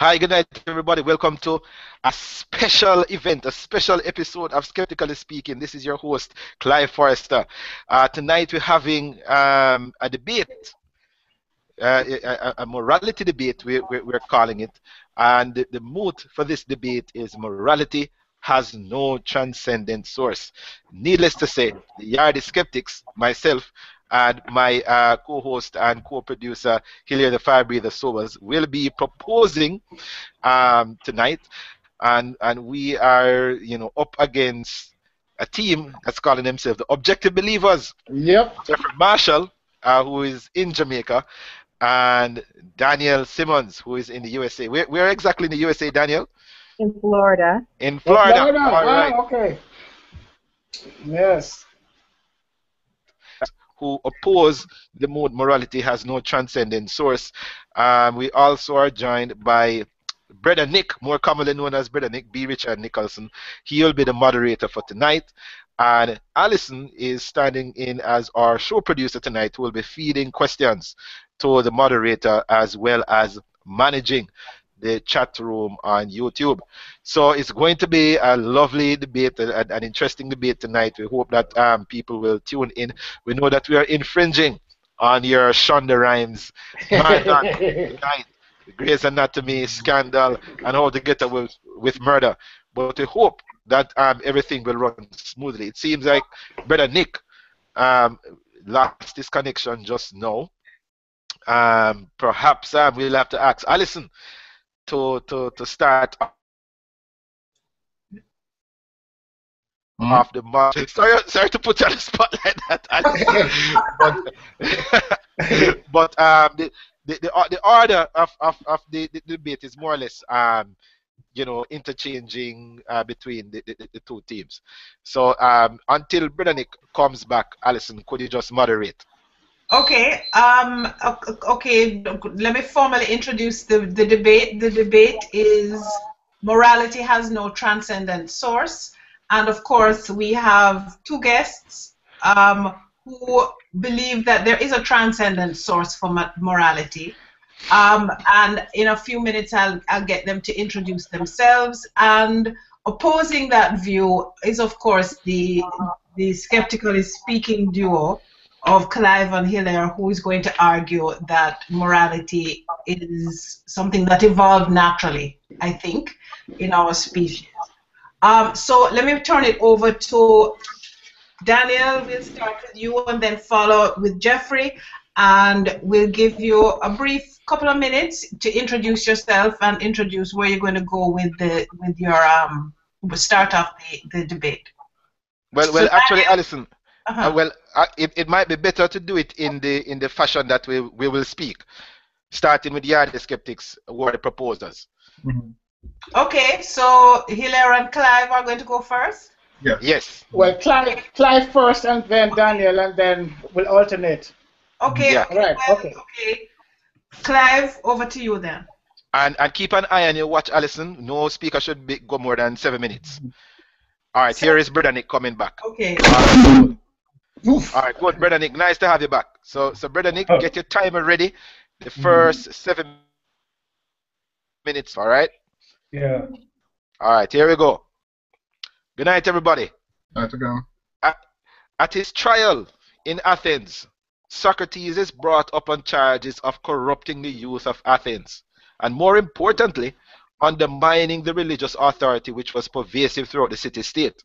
Hi, good night, everybody. Welcome to a special event, a special episode of Skeptically Speaking. This is your host, Clive Forrester. Tonight we're having a debate, a morality debate, we're calling it. And the moot for this debate is morality has no transcendent source. Needless to say, the Yardie Skeptics, myself, and my co-host and co-producer, Hillary the Sobers, will be proposing tonight, and we are, you know, up against a team that's calling themselves the Objective Believers. Yep. Jeffrey Marshall, who is in Jamaica, and Daniel Simmons, who is in the USA. Where exactly in the USA, Daniel? In Florida. In Florida. In Florida. All right. Oh, okay. Yes. Who oppose the mode morality has no transcendent source. We also are joined by Bredda Nick, more commonly known as Bredda Nick, B. Richard Nicholson. He will be the moderator for tonight. And Alison is standing in as our show producer tonight, who will be feeding questions to the moderator as well as managing the chat room on YouTube. So it's going to be a lovely debate, an interesting debate tonight. We hope that people will tune in. We know that we are infringing on your Shonda Rhimes marathon tonight, Grey's Anatomy, Scandal, and How to Get Away with Murder. But we hope that everything will run smoothly. It seems like Bredda Nick lost his connection just now. Perhaps we'll have to ask Alison to start off the march. Sorry to put you on the spot like that, but the order of the debate is more or less you know, interchanging between the two teams. So until Bredda Nick comes back, Alison, could you just moderate? Okay, okay, let me formally introduce the debate. The debate is morality has no transcendent source. And of course, we have two guests who believe that there is a transcendent source for morality. And in a few minutes, I'll get them to introduce themselves. And opposing that view is, of course, the Skeptically Speaking duo of Clive and Hillary, who is going to argue that morality is something that evolved naturally, I think, in our species. So let me turn it over to Daniel. We'll start with you and then follow with Jeffrey, and we'll give you a brief couple of minutes to introduce yourself and introduce where you're going to go with your start off the debate. Well, so actually, Daniel, Alison. Uh-huh. It might be better to do it in the fashion that we will speak, starting with the Yardie Skeptics, who are the proposers. Mm-hmm. Okay, so Hillary and Clive are going to go first? Yes. Yes. Well, Clive first, and then Daniel, and then we'll alternate. Okay. Yeah. Right. Well, okay. Clive, over to you then. And keep an eye on your watch, Alison. No speaker should go more than 7 minutes. All right, here is Bredda Nick coming back. Okay. Oof. All right, good, Bredda Nick. Nice to have you back. So Bredda Nick, get your timer ready. The first 7 minutes, all right? Yeah. All right, here we go. Good night, everybody. Night again. At his trial in Athens, Socrates is brought up on charges of corrupting the youth of Athens, and more importantly, undermining the religious authority which was pervasive throughout the city-state.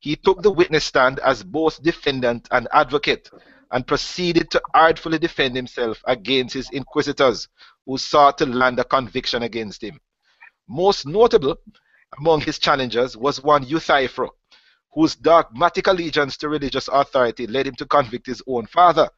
He took the witness stand as both defendant and advocate and proceeded to artfully defend himself against his inquisitors who sought to land a conviction against him. Most notable among his challengers was one Euthyphro, whose dogmatic allegiance to religious authority led him to convict his own father.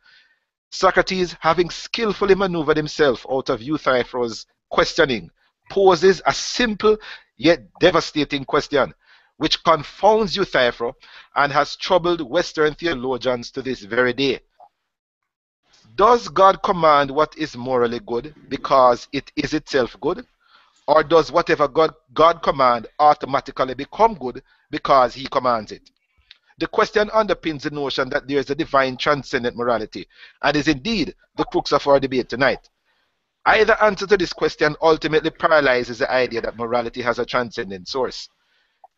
Socrates, having skillfully maneuvered himself out of Euthyphro's questioning, poses a simple yet devastating question, which confounds Euthyphro and has troubled Western theologians to this very day. Does God command what is morally good because it is itself good? Or does whatever God commands automatically become good because he commands it? The question underpins the notion that there is a divine transcendent morality, and is indeed the crux of our debate tonight. Either answer to this question ultimately paralyzes the idea that morality has a transcendent source.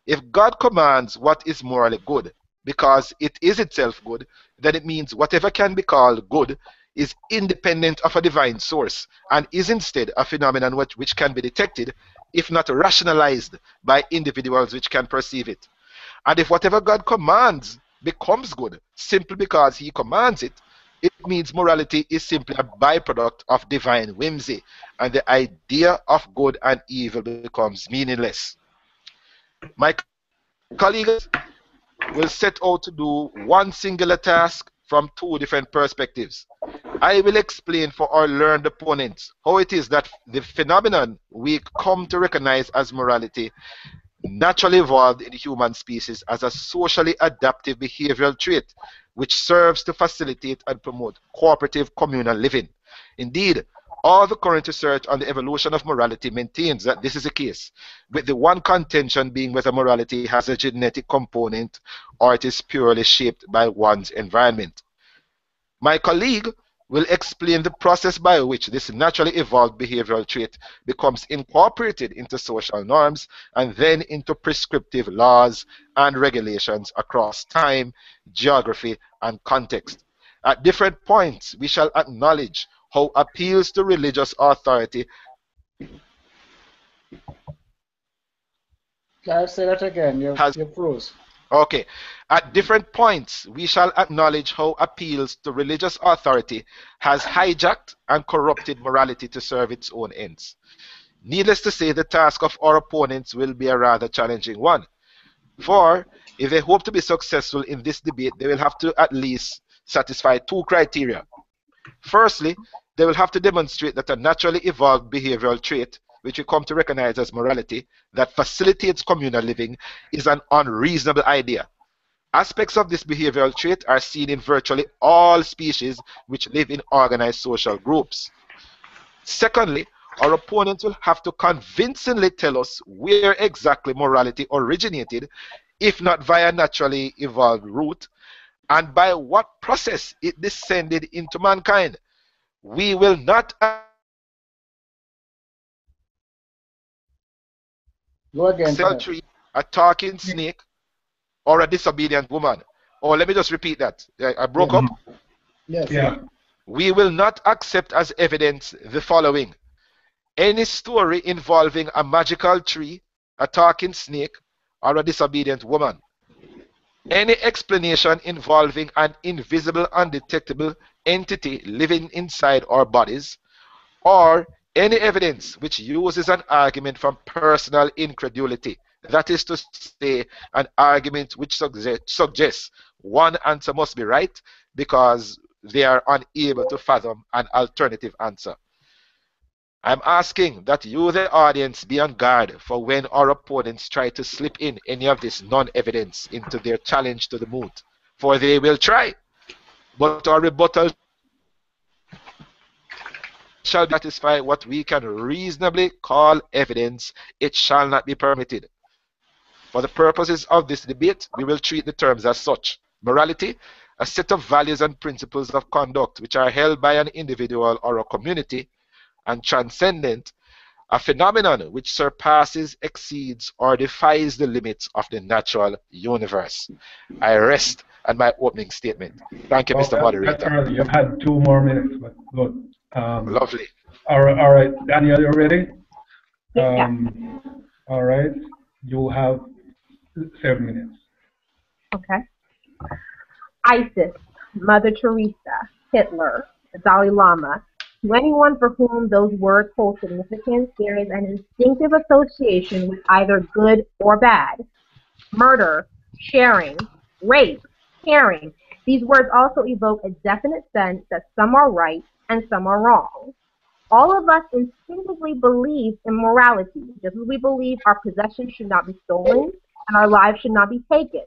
If God commands what is morally good because it is itself good, then it means whatever can be called good is independent of a divine source and is instead a phenomenon which can be detected, if not rationalized, by individuals which can perceive it. And if whatever God commands becomes good simply because he commands it, it means morality is simply a byproduct of divine whimsy, and the idea of good and evil becomes meaningless. My colleagues will set out to do one singular task from two different perspectives. I will explain for our learned opponents how it is that the phenomenon we come to recognize as morality naturally evolved in the human species as a socially adaptive behavioral trait which serves to facilitate and promote cooperative communal living. Indeed, all the current research on the evolution of morality maintains that this is the case, with the one contention being whether morality has a genetic component or it is purely shaped by one's environment. My colleague will explain the process by which this naturally evolved behavioral trait becomes incorporated into social norms and then into prescriptive laws and regulations across time, geography, and context. At different points, we shall acknowledge how appeals to religious authority... Can I say that again? You froze. Okay. At different points, we shall acknowledge how appeals to religious authority has hijacked and corrupted morality to serve its own ends. Needless to say, the task of our opponents will be a rather challenging one. For, if they hope to be successful in this debate, they will have to at least satisfy two criteria. Firstly, they will have to demonstrate that a naturally evolved behavioral trait, which we come to recognize as morality, that facilitates communal living, is an unreasonable idea. Aspects of this behavioral trait are seen in virtually all species which live in organized social groups. Secondly, our opponents will have to convincingly tell us where exactly morality originated, if not via naturally evolved route, and by what process it descended into mankind. We will not... Go again. A talking snake or a disobedient woman. Or let me just repeat that. I broke up. Yes. Yeah. We will not accept as evidence the following: any story involving a magical tree, a talking snake, or a disobedient woman. Any explanation involving an invisible, undetectable entity living inside our bodies, or any evidence which uses an argument from personal incredulity. That is to say, an argument which suggests one answer must be right because they are unable to fathom an alternative answer. I'm asking that you, the audience, be on guard for when our opponents try to slip in any of this non-evidence into their challenge to the moot, for they will try, but our rebuttal shall satisfy what we can reasonably call evidence. It shall not be permitted. For the purposes of this debate, we will treat the terms as such. Morality, a set of values and principles of conduct which are held by an individual or a community, and transcendent, a phenomenon which surpasses, exceeds, or defies the limits of the natural universe. I rest on my opening statement. Thank you, Mr. Moderator. You've had 2 more minutes, but good. Lovely. All right, Daniel, you're ready? Yeah. All right, you have 7 minutes. Okay. ISIS, Mother Teresa, Hitler, the Dalai Lama, to anyone for whom those words hold significance, there is an instinctive association with either good or bad. Murder, sharing, rape, caring. These words also evoke a definite sense that some are right and some are wrong. All of us instinctively believe in morality, just as we believe our possessions should not be stolen and our lives should not be taken.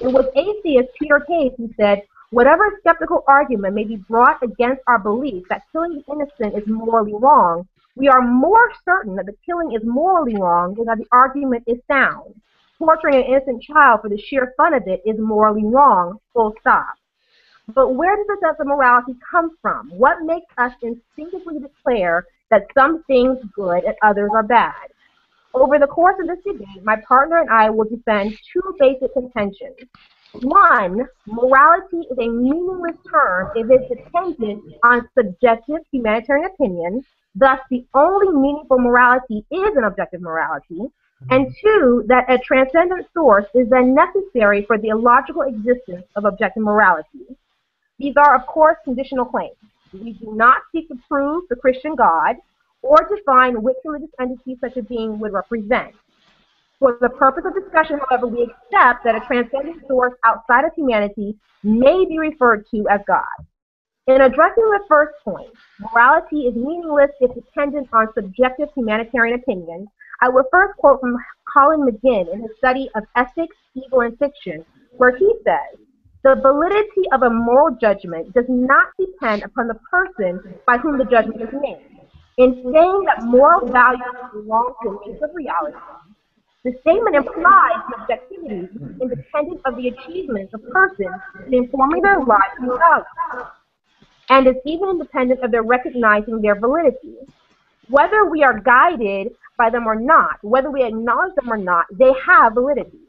It was atheist Peter Case who said, "Whatever skeptical argument may be brought against our belief that killing the innocent is morally wrong, we are more certain that the killing is morally wrong than that the argument is sound. Torturing an innocent child for the sheer fun of it is morally wrong, full stop." But where does the sense of morality come from? What makes us instinctively declare that some things good and others are bad. Over the course of this debate, my partner and I will defend two basic contentions. One, morality is a meaningless term if it's dependent on subjective humanitarian opinion. Thus, the only meaningful morality is an objective morality. And two, that a transcendent source is then necessary for the illogical existence of objective morality. These are, of course, conditional claims. We do not seek to prove the Christian God or define which religious entity such a being would represent. For the purpose of discussion, however, we accept that a transcendent source outside of humanity may be referred to as God. In addressing the first point, morality is meaningless if dependent on subjective humanitarian opinion, I will first quote from Colin McGinn in his study of ethics, evil, and fiction, where he says, "The validity of a moral judgment does not depend upon the person by whom the judgment is made. In saying that moral values belong to the nature of reality, the statement implies an objectivity independent of the achievements of persons in informing their lives and values, and is even independent of their recognizing their validity. Whether we are guided by them or not, whether we acknowledge them or not, they have validity.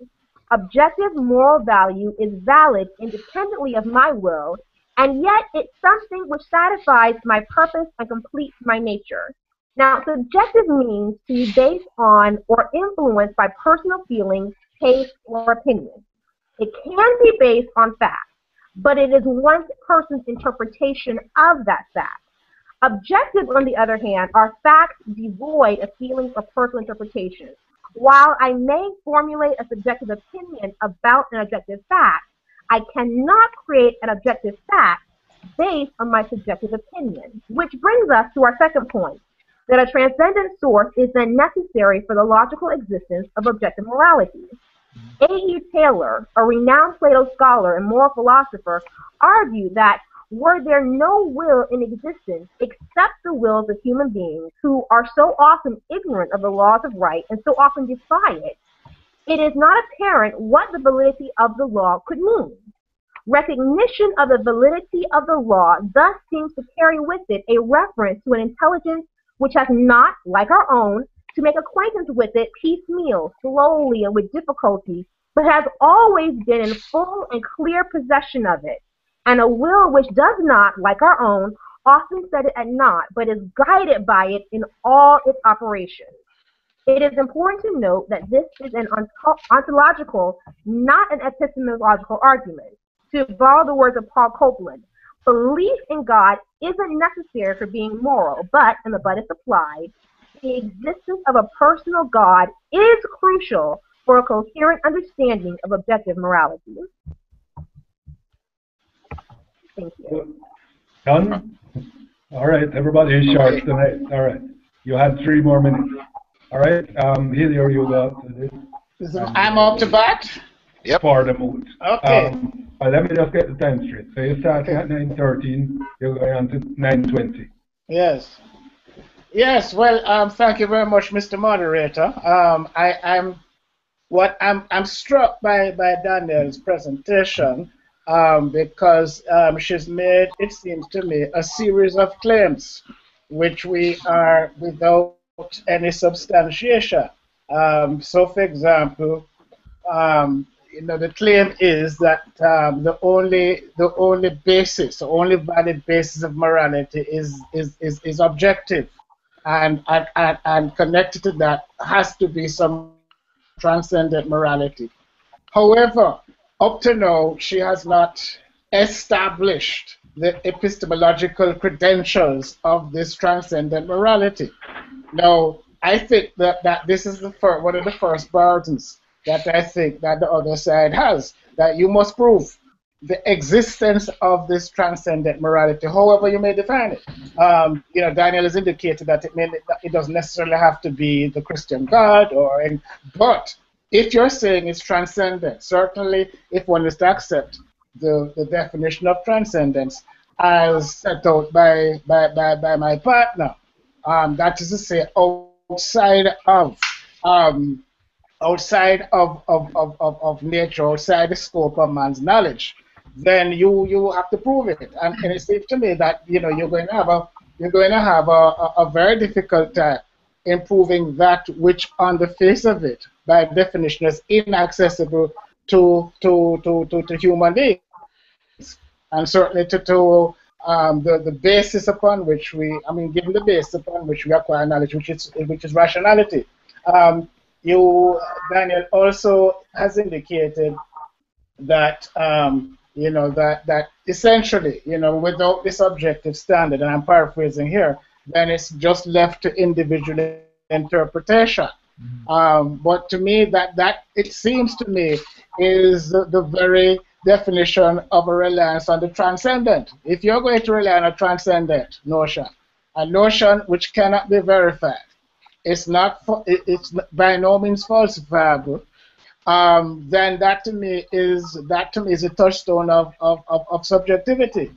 Objective moral value is valid independently of my will, and yet it's something which satisfies my purpose and completes my nature." Now, subjective means to be based on or influenced by personal feelings, taste, or opinion. It can be based on facts, but it is one person's interpretation of that fact. Objectives, on the other hand, are facts devoid of feelings or personal interpretation. While I may formulate a subjective opinion about an objective fact, I cannot create an objective fact based on my subjective opinion, which brings us to our second point, that a transcendent source is then necessary for the logical existence of objective morality. A. E. Taylor, a renowned Plato scholar and moral philosopher, argued that were there no will in existence except the wills of human beings who are so often ignorant of the laws of right and so often defy it, it is not apparent what the validity of the law could mean. Recognition of the validity of the law thus seems to carry with it a reference to an intelligence which has not, like our own, to make acquaintance with it piecemeal, slowly, and with difficulty, but has always been in full and clear possession of it, and a will which does not, like our own, often set it at naught, but is guided by it in all its operations. It is important to note that this is an ontological, not an epistemological argument. To borrow the words of Paul Copeland, belief in God isn't necessary for being moral, but, and the but is applied, the existence of a personal God is crucial for a coherent understanding of objective morality. Thank you. Done? All right, everybody is sharp tonight. All right. You have 3 more minutes. All right. Hilary, you go to I'm up to bat? Yep. For the mood. Okay. Let me just get the time straight. So you start at 9:13, you're going on to 9:20. Yes. Yes, well, thank you very much, Mr. Moderator. I'm struck by Danielle's presentation because she's made, it seems to me, a series of claims which we are without any substantiation. So, for example, you know, the claim is that the only valid basis of morality is objective, and connected to that has to be some transcendent morality. However, up to now, she has not established the epistemological credentials of this transcendent morality. Now, I think that this is one of the first burdens that I think that the other side has, that you must prove the existence of this transcendent morality, however you may define it. You know, Daniel has indicated that it doesn't necessarily have to be the Christian God, but if you're saying it's transcendent, certainly if one is to accept the definition of transcendence as set out by my partner, that is to say, outside of nature, outside the scope of man's knowledge, then you have to prove it. And it seems to me that, you know, you're going to have a you're going to have a very difficult time in proving that which, on the face of it, by definition, is inaccessible to human beings, and certainly to the basis upon which given the basis upon which we acquire knowledge, which is rationality. Daniel also has indicated that that essentially, without this objective standard, and I'm paraphrasing here, then it's just left to individual interpretation. Mm-hmm. But to me, that it seems to me is the very definition of a reliance on the transcendent. If you're going to rely on a transcendent notion, a notion which cannot be verified, it's by no means falsifiable. Then that to me is a touchstone of subjectivity.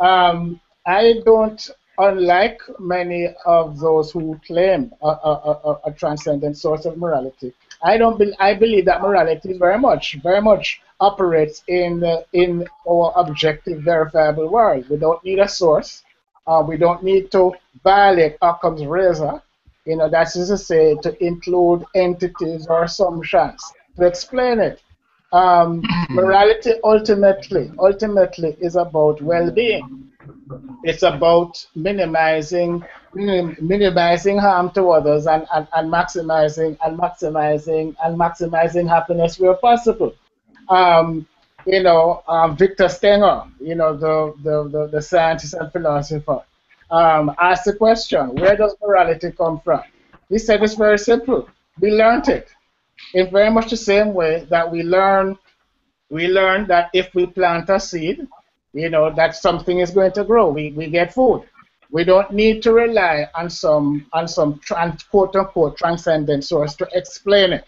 I don't. Unlike many of those who claim a transcendent source of morality, I believe that morality very much operates in our objective, verifiable world. We don't need a source. We don't need to violate Occam's razor. That is to say, to include entities or assumptions to explain it. Morality ultimately is about well-being. It's about minimizing harm to others and maximizing happiness where possible. Victor Stenger, the scientist and philosopher, asked the question, where does morality come from? He said it's very simple. We learned it in very much the same way that we learn that if we plant a seed, that something is going to grow. We get food. We don't need to rely on some quote unquote transcendent source to explain it.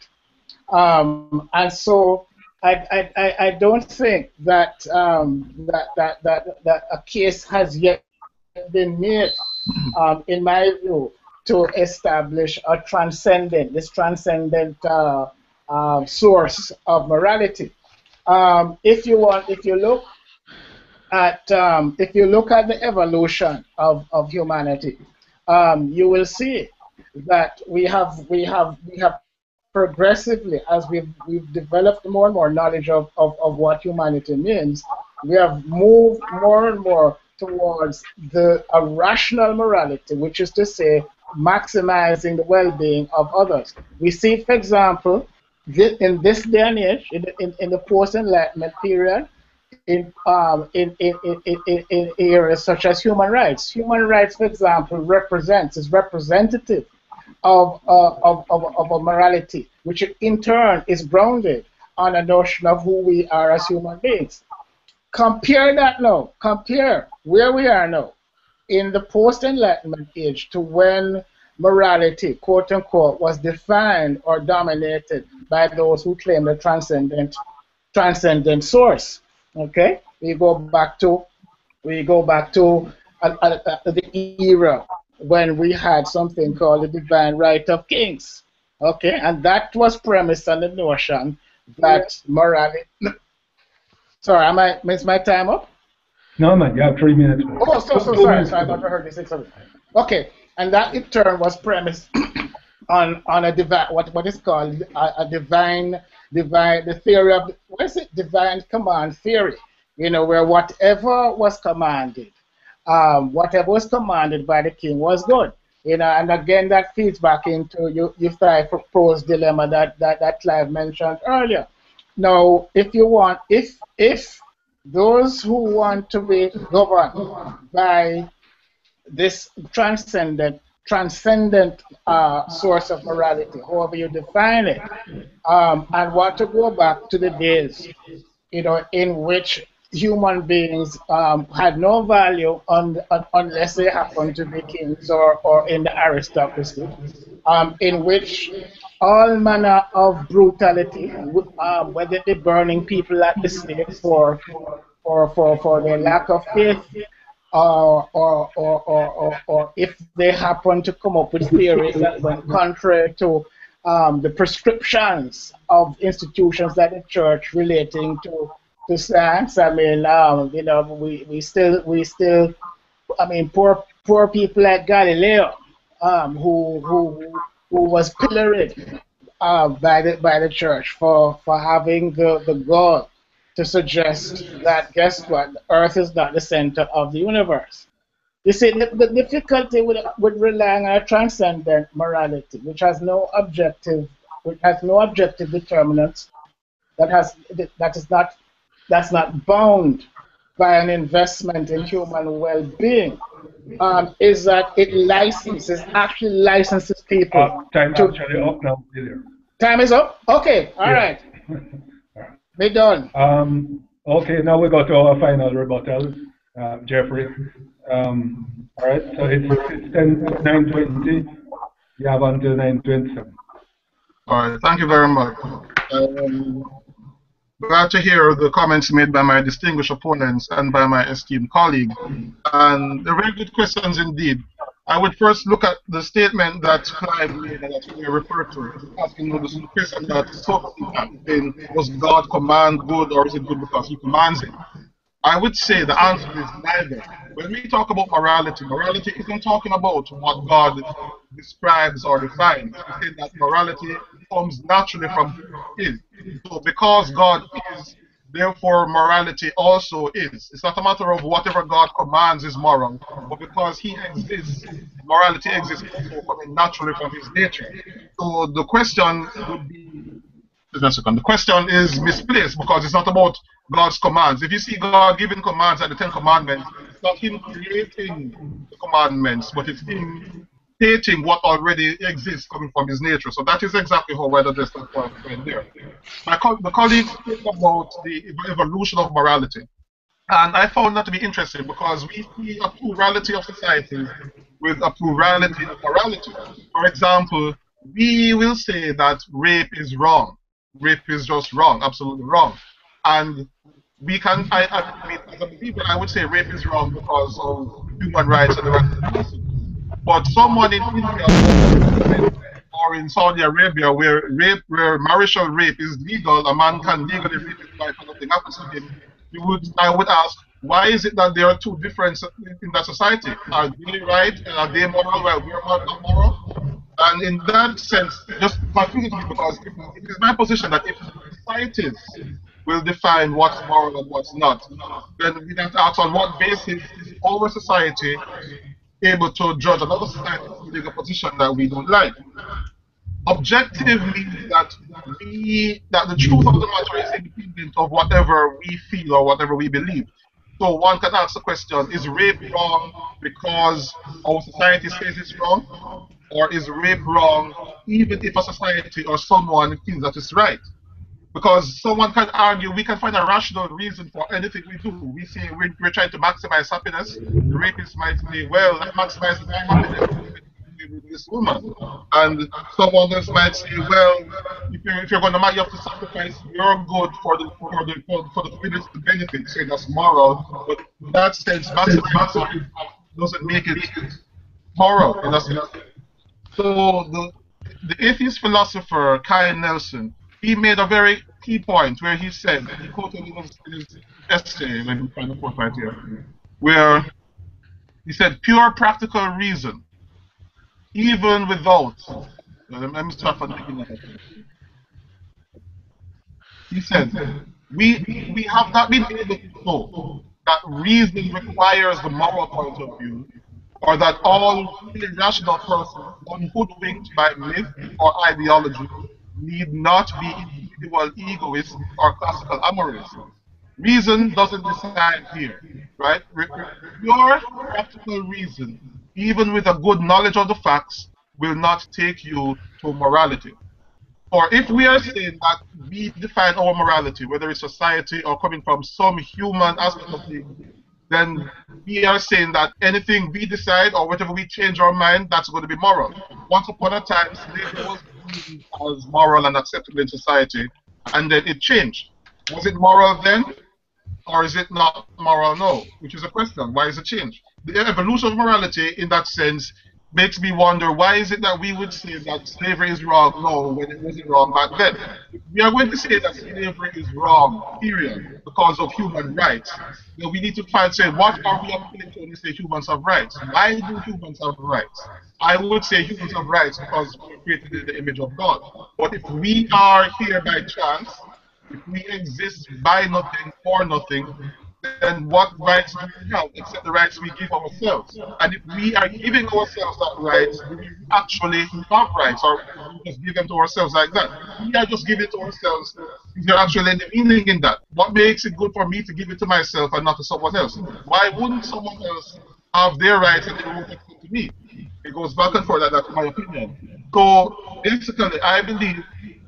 And so I don't think that that a case has yet been made, in my view, to establish this transcendent source of morality. If you look at the evolution of humanity, you will see that we have progressively, as we've developed more and more knowledge of what humanity means, we have moved more and more towards a rational morality, which is to say, maximizing the well-being of others. We see, for example, in this day and age, in the post-Enlightenment period, in areas such as human rights. Human rights, for example, is representative of a morality, which in turn is grounded on a notion of who we are as human beings. Compare that now. Compare where we are now in the post-Enlightenment age to when morality, quote unquote, was defined or dominated by those who claim the transcendent source. Okay, we go back to the era when we had something called the divine right of kings. Okay, and that was premised on the notion that morality. Sorry, is my time up? No, man, you have 3 minutes. Oh, so sorry. So I thought I heard this. Okay, and that in turn was premised on a divine, what is called a divine. The theory of divine command theory, where whatever was commanded by the king was good, and again that feeds back into Euthyphro's dilemma that Clive mentioned earlier. Now, if those who want to be governed by this transcendent source of morality, however you define it, and want to go back to the days, in which human beings had no value unless they happened to be kings or in the aristocracy, in which all manner of brutality, whether they're burning people at the stake for their lack of faith, or if they happen to come up with theories that went contrary to the prescriptions of institutions like the church relating to science. I mean, poor poor people like Galileo, who was pilloried by the church for having the gall to suggest that, guess what, the earth is not the center of the universe. You see, the difficulty with relying on a transcendent morality, which has no objective determinants, that's not bound by an investment in human well-being, is that it actually licenses people. Time is up? Okay, all right. We're done. Okay, now we go to our final rebuttal, Jeffrey. All right, so it's 9:20. You have until 9:27. All right, thank you very much. Glad to hear the comments made by my distinguished opponents and by my esteemed colleague. And they're very good questions indeed. I would first look at the statement that Clive made and that we referred to, asking the question that Socrates was God command good, or is it good because he commands it? I would say the answer is neither. When we talk about morality, morality isn't talking about what God describes or defines. We say that morality comes naturally from who is. So because God is, therefore morality also is. It's not a matter of whatever God commands is moral, but because he exists, morality exists also coming naturally from his nature. So the question would be, the question is misplaced because it's not about God's commands. If you see God giving commands at the 10 Commandments, it's not him creating the commandments, but it's him stating what already exists coming from his nature. So that is exactly how I'd address that point right there. The colleagues spoke about the evolution of morality. And I found that to be interesting because we see a plurality of societies with a plurality of morality. For example, we will say that rape is wrong. Rape is just wrong, absolutely wrong. And we can, I mean, as a believer, I would say rape is wrong because of human rights and the rights of the person. But someone in India or in Saudi Arabia, where marital rape is legal, a man can legally rape his wife and nothing happens to him. I would ask, why is it that there are two differences in that society? Are they right and are they moral? Well, we're not moral. And in that sense, just because it is my position that if societies will define what's moral and what's not, then we have to ask on what basis is our society able to judge another society in a position that we don't like. Objective means that the truth of the matter is independent of whatever we feel or whatever we believe. So one can ask the question, is rape wrong because our society says it's wrong? Or is rape wrong even if a society or someone thinks that it's right? Because someone can argue, we can find a rational reason for anything we do. We say we're trying to maximize happiness. The rapist might say, well, I maximize my happiness with this woman. And someone else might say, well, if you're going to marry, you have to sacrifice your good for the benefit. Say that's moral. But in that sense, maximizing doesn't make it moral. In that sense. So the atheist philosopher Kai Nielsen, he made a very key point where he said, he quoted his essay, let me find the quote right here, where he said, pure practical reason, even without, let me start from the beginning. He said, we have not been able to know that reason requires the moral point of view, or that all irrational persons unhoodwinked by myth or ideology need not be individual egoists or classical amorists. Reason doesn't decide here, right? Your practical reason, even with a good knowledge of the facts, will not take you to morality. Or if we are saying that we define our morality, whether it's society or coming from some human aspect of things, then we are saying that anything we decide or whatever we change our mind, that's going to be moral. Once upon a time, slavery was viewed as moral and acceptable in society, and then it changed. Was it moral then, or is it not moral now? Which is a question. Why is it changed? The evolution of morality, in that sense, makes me wonder, why is it that we would say that slavery is wrong now when it wasn't wrong back then? We are going to say that slavery is wrong, period, because of human rights. Then we need to try and say, what are we appealing to when we say humans have rights? Why do humans have rights? I would say humans have rights because we are created in the image of God. But if we are here by chance, if we exist by nothing, for nothing, then what rights do we have except the rights we give ourselves? And if we are giving ourselves that rights, do we actually have rights, or do we just give them to ourselves like that? We are just giving it to ourselves. Is there actually any meaning in that? What makes it good for me to give it to myself and not to someone else? Why wouldn't someone else have their rights and they won't extend to me? It goes back and forth, that's my opinion. So basically, I believe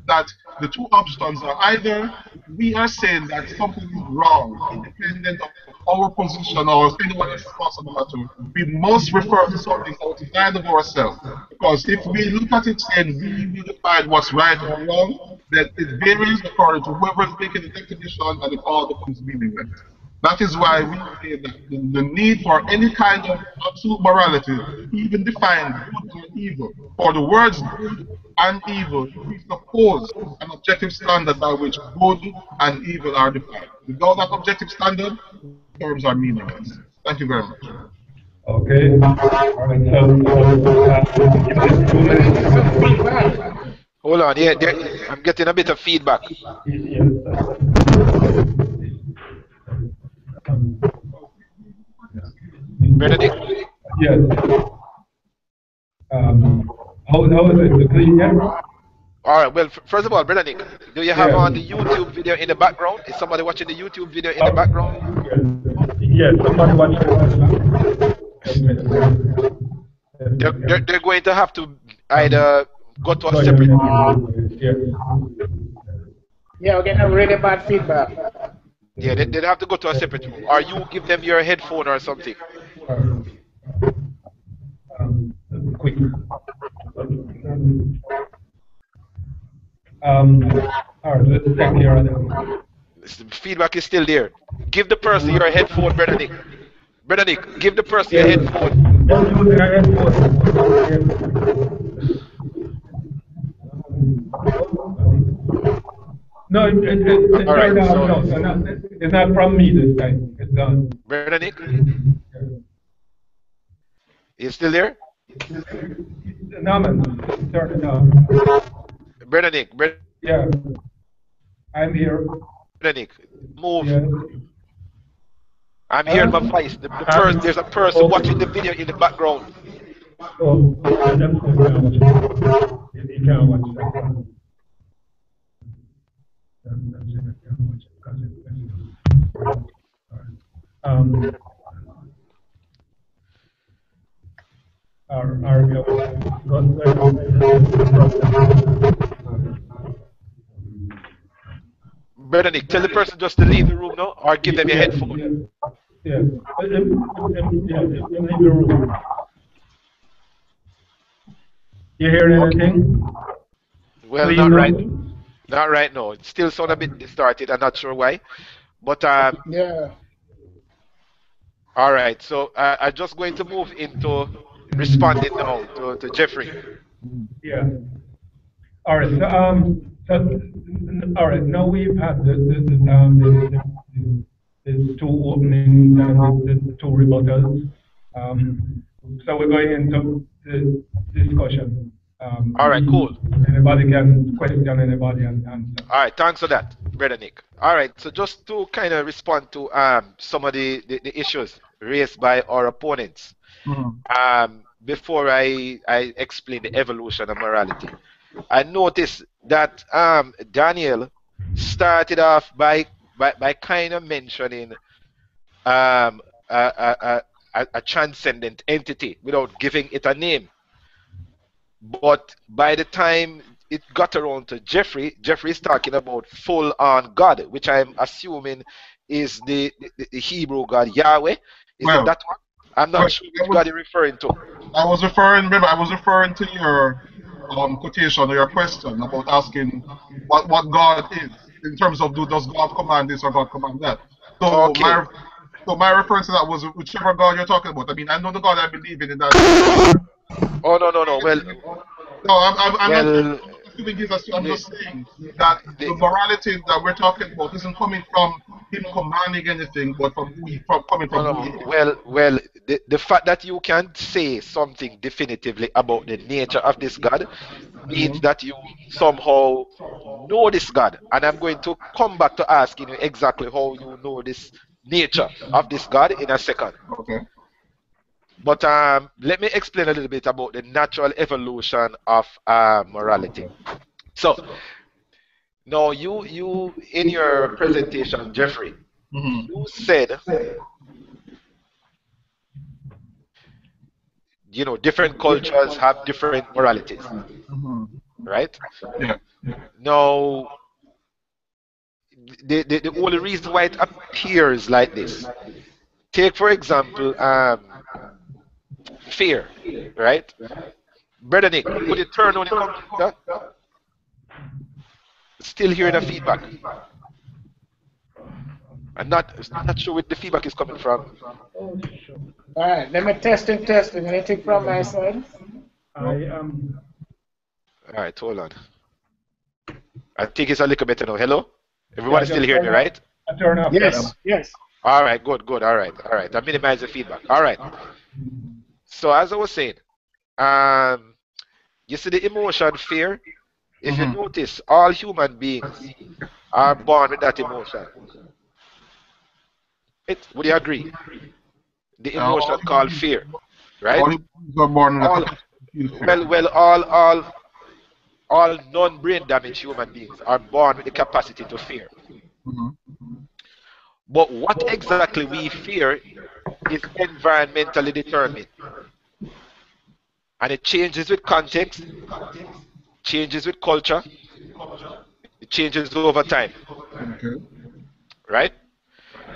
that the two options are either we are saying that something is wrong, independent of our position or anyone else's thoughts on the matter. We must refer to something outside of ourselves, because if we look at it and we define what's right or wrong, then it varies according to whoever is making the definition and it all becomes meaningless. That is why we say that the need for any kind of absolute morality, even defined good and evil, or the words good and evil, presuppose an objective standard by which good and evil are defined. Without that objective standard, terms are meaningless. Thank you very much. Okay. Hold on, I'm getting a bit of feedback. Benedict? Yes. How is it? All right. Well, first of all, Bredda Nick, do you have on the YouTube video in the background? Is somebody watching the YouTube video in the background? Yes, somebody watching the they're going to have to either go to a separate... Yeah, we're going to have really bad feedback. Yeah, they'd have to go to a separate room. Or you give them your headphone or something. Quick. All right, let's check here. The feedback is still there. Give the person your headphone, Bredda Nick. Bredda Nick, give the person your headphone. Don't use your headphone. No, it's not from me this time. It's done. Bredda Nick? You still there? No, man. Bredda Nick. Yeah. I'm here. Bredda Nick, move. Yeah. I'm hearing my voice. There's a person watching the video in the background. Oh, you can't watch that. Bredda Nick, tell the person just to leave the room now, or give them your headphone. Yeah, leave the room. You hear anything? Well, not right. Not right now. It still sounds a bit distorted. I'm not sure why, but yeah. All right. So I'm just going to move into responding now to Jeffrey. Yeah. All right. So, all right. Now we've had the two openings and the two rebuttals. So we're going into the discussion. All right, cool. Anybody can question anybody and answer. All right, thanks for that, Bredda Nick. All right, so just to kind of respond to some of the issues raised by our opponents, before I explain the evolution of morality, I noticed that Daniel started off by kind of mentioning a transcendent entity without giving it a name. But by the time it got around to Jeffrey, Jeffrey's talking about full-on God, which I'm assuming is the Hebrew God Yahweh. Is well, that one? I'm not sure which God you're referring to. I was referring to your quotation or your question about asking what God is in terms of does God command this or God command that. So okay. my, So my reference to that was whichever God you're talking about. I mean, I know the God I believe in that. Oh no, no, no. Well, no, I'm just saying that the morality that we're talking about isn't coming from him commanding anything, but from who he coming from. Well, the fact that you can't say something definitively about the nature of this God means that you somehow know this God. And I'm going to come back to asking you exactly how you know this nature of this God in a second. Okay. But let me explain a little bit about the natural evolution of morality. So, now you in your presentation, Jeffrey, you said, you know, different cultures have different moralities, right? Yeah. Now, the only reason why it appears like this, take for example, fear, right? Bredda Nick, could you turn on the computer? Still hearing the feedback. I'm not sure where the feedback is coming from. All right, let me testing. Anything from my side? All right, hold on. I think it's a little better now. Hello? Everybody's still hearing me, right? Turn off. Yes, yes. All right, good. All right. I minimize the feedback. All right. So as I was saying, you see the emotion fear. If you notice, all human beings are born with that emotion. Would you agree? The emotion called fear, right? All non-brain damaged human beings are born with the capacity to fear. But what exactly we fear is environmentally determined. And it changes with context, changes with culture, it changes over time. Okay. Right?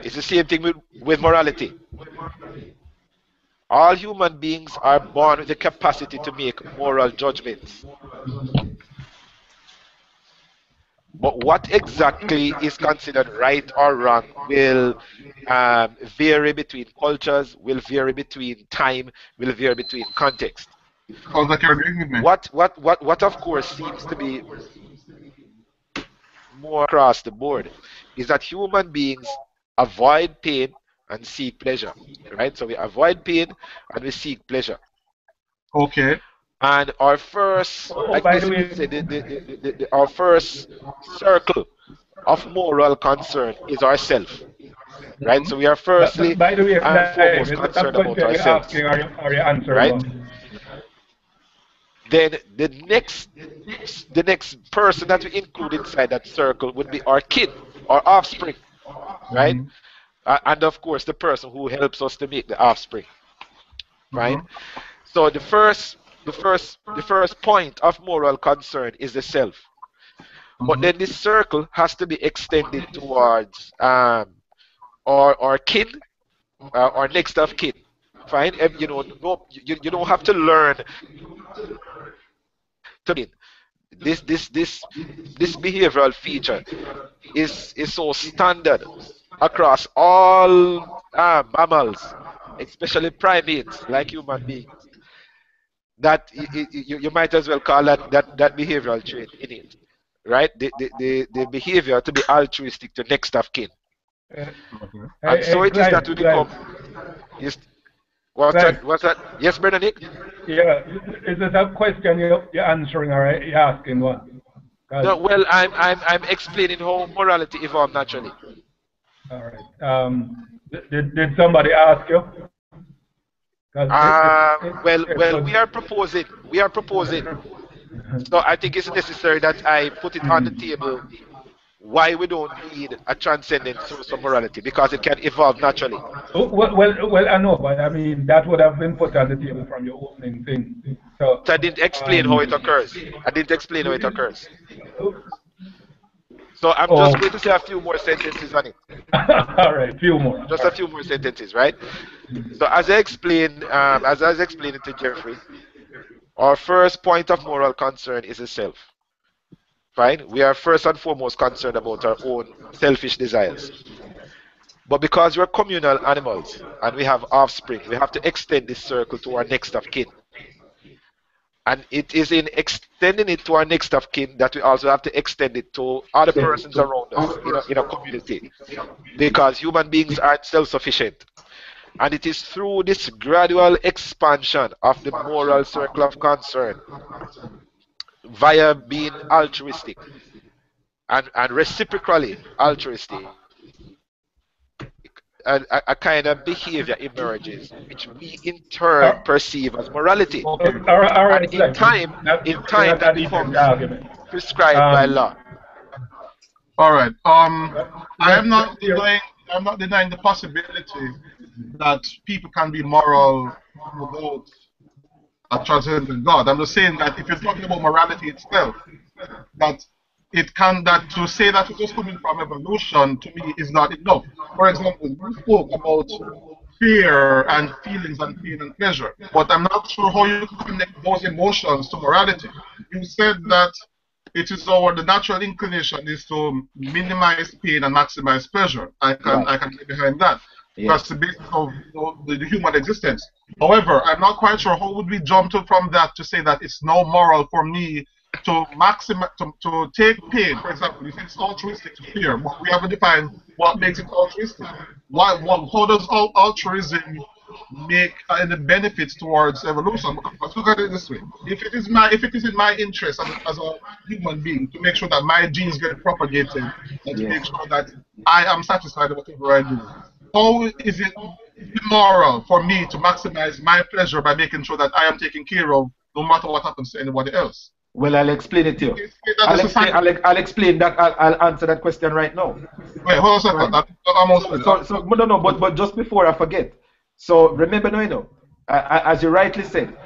It's the same thing with morality. All human beings are born with the capacity to make moral judgments. But what exactly is considered right or wrong will vary between cultures, will vary between time, will vary between context. What of course seems to be more across the board is that human beings avoid pain and seek pleasure, right? So we avoid pain and we seek pleasure. Okay. And our first, our first circle of moral concern is ourselves, right? So we are firstly and foremost concerned about ourselves, right? Then the next person that we include inside that circle would be our kid, our offspring, right? And of course, the person who helps us to make the offspring, right? So the first point of moral concern is the self, but then this circle has to be extended towards our kin, our next of kin. Fine, you know, you don't have to learn to mean. This behavioral feature is so standard across all mammals, especially primates like human beings, that you might as well call that behavioral trait in it, right? The behavior to be altruistic to next of kin. And so it is that we become. What's that? Yes, Bredda Nick? Yeah, is it that question you're answering, or you're asking what? No, well, I'm explaining how morality evolved naturally. All right. Did somebody ask you? Well, we are proposing. So I think it's necessary that I put it on the table why we don't need a transcendent source of morality, because it can evolve naturally. Well, I know, but I mean, that would have been put on the table from your opening thing. So I didn't explain how it occurs. So I'm just going to say a few more sentences on it. All right, a few more sentences, right? So as I explained, it to Jeffrey, our first point of moral concern is the self. Fine. We are first and foremost concerned about our own selfish desires. But because we're communal animals and we have offspring, we have to extend this circle to our next of kin. And it is in extending it to our next of kin that we also have to extend it to other persons around us in a community. Because human beings are self-sufficient. And it is through this gradual expansion of the moral circle of concern via being altruistic and reciprocally altruistic, a kind of behavior emerges, which we in turn perceive as morality. All right, and in time, that becomes prescribed by law. All right. I'm not denying the possibility that people can be moral without a transcendent God. I'm just saying that if you're talking about morality itself, that to say that it's just coming from evolution, to me, is not enough. For example, you spoke about fear and feelings and pain and pleasure, but I'm not sure how you connect those emotions to morality. You said that it is the natural inclination is to minimize pain and maximize pleasure. I can get behind that. Yeah. That's the basis of the human existence. However, I'm not quite sure how would we jump from that to say that it's now moral for me to to take pain, for example. You think it's altruistic to fear, but we haven't defined what makes it altruistic. How does altruism make any benefits towards evolution? Let's look at it this way: if it is in my interest as a human being to make sure that my genes get propagated and to make sure that I am satisfied with whatever I do, how is it immoral for me to maximize my pleasure by making sure that I am taken care of, no matter what happens to anybody else? Well, I'll explain it to you. I'll answer that question right now. Wait, hold on a second. So, no, but just before I forget. So, remember, as you rightly said,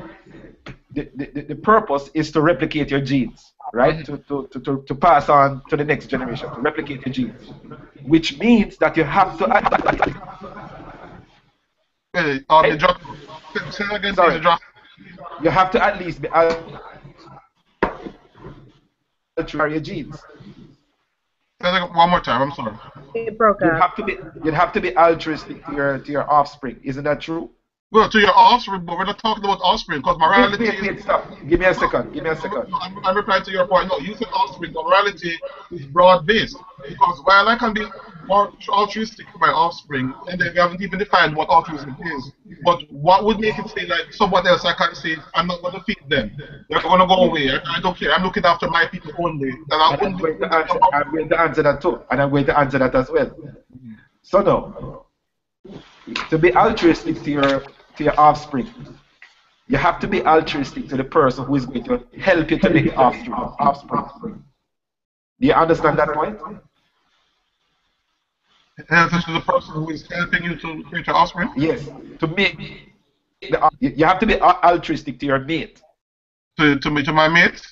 the purpose is to replicate your genes, right? Mm-hmm. To pass on to the next generation, to replicate your genes. Which means that you have to... You have to at least be... your genes. One more time, I'm sorry. It broke up. You'd have to be altruistic to your offspring. Isn't that true? Well, to your offspring, but we're not talking about offspring, because morality... Give me a second. I'm replying to your point. No, you said offspring, but morality is broad-based. Because while I can be more altruistic to my offspring, and then we haven't even defined what altruism is, but what would make it say, like, someone else, I can't say, I'm not going to feed them. They're going to go away. I don't care. I'm looking after my people only. I'm going to answer that too, and I'm going to answer that as well. So no, to be altruistic to your offspring, you have to be altruistic to the person who is going to help you to make offspring. Do you understand that point? To the person who is helping you to create your offspring? Yes. You have to be altruistic to your mate. To my mate?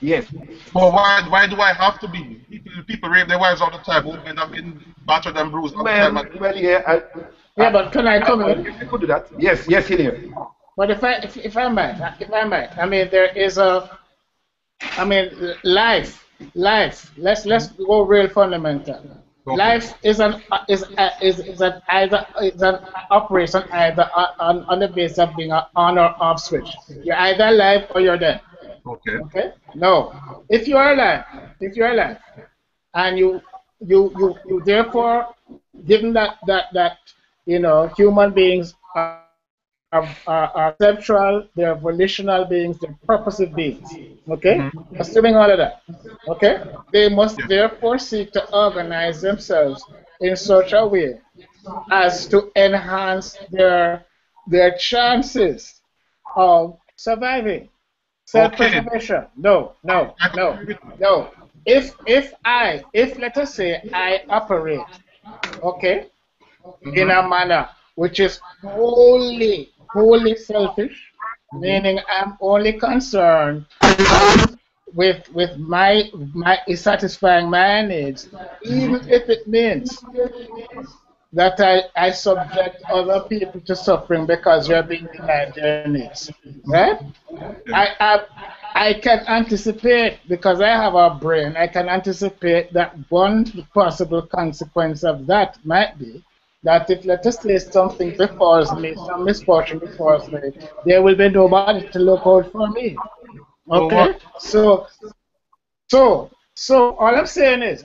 Yes. But why do I have to be? People rape their wives all the time. Women have been battered and bruised all the time. Well, yeah. But can I come in? You could do that. Yes, Hilary. But if I might, I mean, there is life. Let's go real fundamental. Okay. Life is an operation either on the basis of being an on or off switch. You're either alive or you're dead. Okay. No. If you are alive, and you therefore, given that human beings are conceptual, they are volitional beings, they are purposive beings. Okay? Mm-hmm. Assuming all of that. Okay? They must therefore seek to organize themselves in such a way as to enhance their chances of surviving. Self-preservation. No. If let us say I operate, okay, in a manner which is wholly selfish, meaning I'm only concerned with my satisfying my needs, even if it means that I subject other people to suffering because they're being denied their needs, right? I can anticipate, because I have a brain, I can anticipate that one possible consequence of that might be that if, let us lay something before us, lay some misfortune before us, there will be nobody to look out for me. Okay? So all I'm saying is,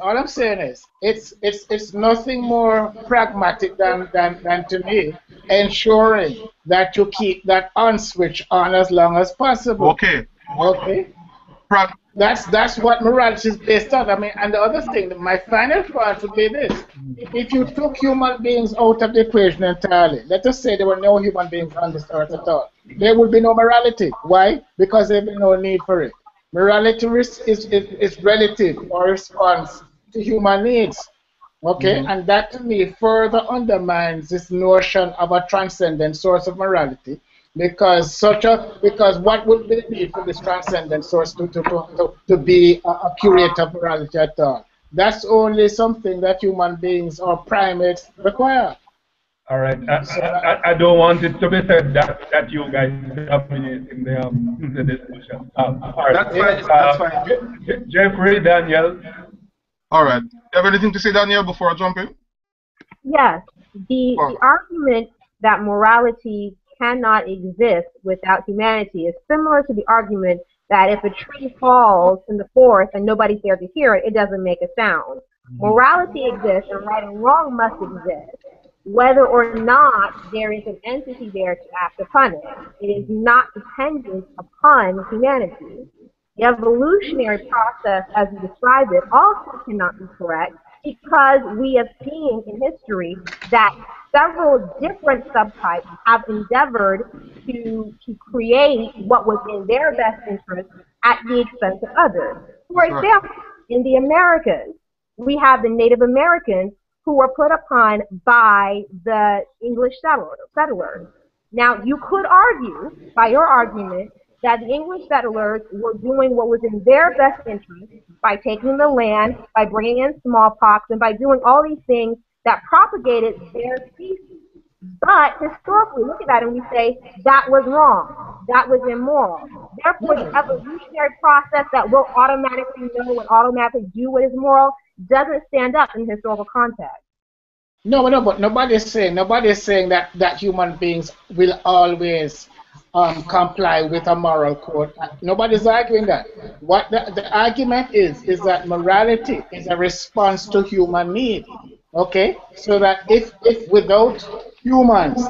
it's nothing more pragmatic than to me ensuring that you keep that on switch on as long as possible. Okay. Okay. That's what morality is based on. I mean, and the other thing, my final point would be this: if you took human beings out of the equation entirely, let us say there were no human beings on this earth at all, there would be no morality. Why? Because there would be no need for it. Morality is relative or response to human needs, okay? Mm-hmm. And that, to me, further undermines this notion of a transcendent source of morality, because what would be the need for this transcendent source to be a curator of morality at all? That's only something that human beings or primates require. All right. I don't want it to be said that you guys dominate in the discussion. All right. That's fine. That's fine. Jeffrey, Daniel. All right. You have anything to say, Daniel, before I jump in? Yes. The argument that morality cannot exist without humanity is similar to the argument that if a tree falls in the forest and nobody's there to hear it, it doesn't make a sound. Morality exists, and right and wrong must exist, whether or not there is an entity there to act upon it. It is not dependent upon humanity. The evolutionary process, as you described it, also cannot be correct, because we have seen in history that several different subtypes have endeavored to create what was in their best interest at the expense of others. For example, in the Americas, we have the Native Americans who were put upon by the English settlers. Now, you could argue, by your argument, that the English settlers were doing what was in their best interest by taking the land, by bringing in smallpox, and by doing all these things that propagated their species. But historically, look at that and we say, that was wrong, that was immoral. Therefore, the evolutionary process that will automatically know and automatically do what is moral doesn't stand up in historical context. No, but nobody's saying that human beings will always comply with a moral code. Nobody's arguing that. What the argument is that morality is a response to human need. Okay, so that if without humans,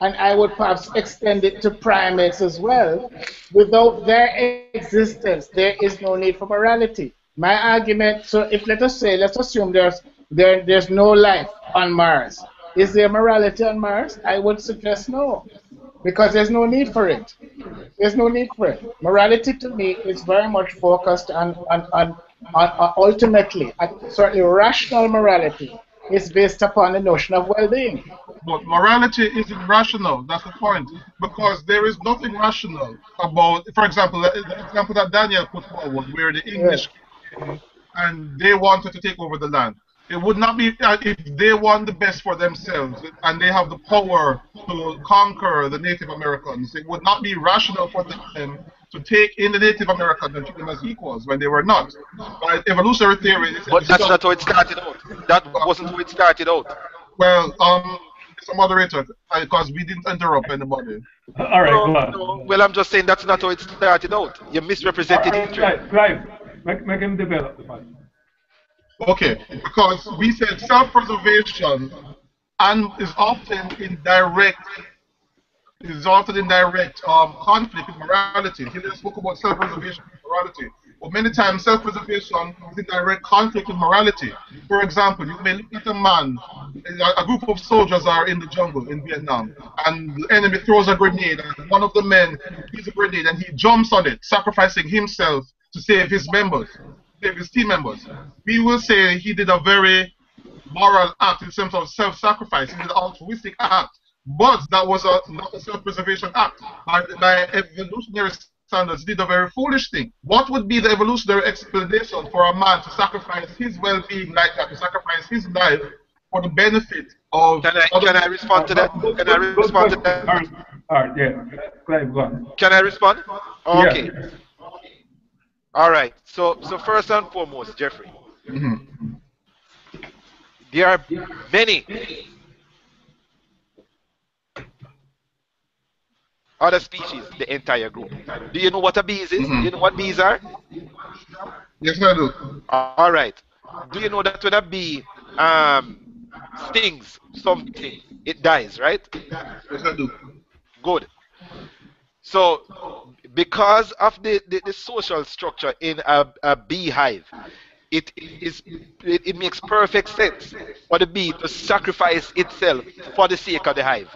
and I would perhaps extend it to primates as well, without their existence, there is no need for morality. My argument, so if let's assume there's no life on Mars. Is there morality on Mars? I would suggest no, because there's no need for it. Morality to me is very much focused on ultimately, certainly rational morality is based upon the notion of well-being. But morality isn't rational, that's the point, because there is nothing rational about, for example, the example that Daniel put forward, where the English and they wanted to take over the land. It would not be, if they want the best for themselves and they have the power to conquer the Native Americans, it would not be rational for them to take in the Native Americans and treat them as equals when they were not. By evolutionary theory... But that's not how it started out. That wasn't how it started out. Well, Mr. Moderator, because we didn't interrupt anybody. All right, go on. Well, I'm just saying that's not how it started out. You misrepresented history. Right. Make him develop the point. Okay, because we said self-preservation is often in direct conflict with morality. He just spoke about self-preservation and morality. But many times self-preservation is in direct conflict with morality. For example, you may look at a man, a group of soldiers are in the jungle in Vietnam, and the enemy throws a grenade, and one of the men sees a grenade and he jumps on it, sacrificing himself to save his members. His team members, we will say he did a very moral act in terms of self-sacrifice. He did an altruistic act, but that was not a self-preservation act. By evolutionary standards, did a very foolish thing. What would be the evolutionary explanation for a man to sacrifice his well-being like that, to sacrifice his life for the benefit of? Can I respond to that? Can I respond to that? All right, yeah. Clive, go on. Can I respond? Oh, okay. Yeah. All right, so first and foremost, Jeffrey, there are many Other species, the entire group. Do you know what a bees is? Do you know what bees are? Yes, I do. All right. Do you know that when a bee stings something, it dies, right? Yes, I do. Good. So, because of the social structure in a beehive, it makes perfect sense for the bee to sacrifice itself for the sake of the hive.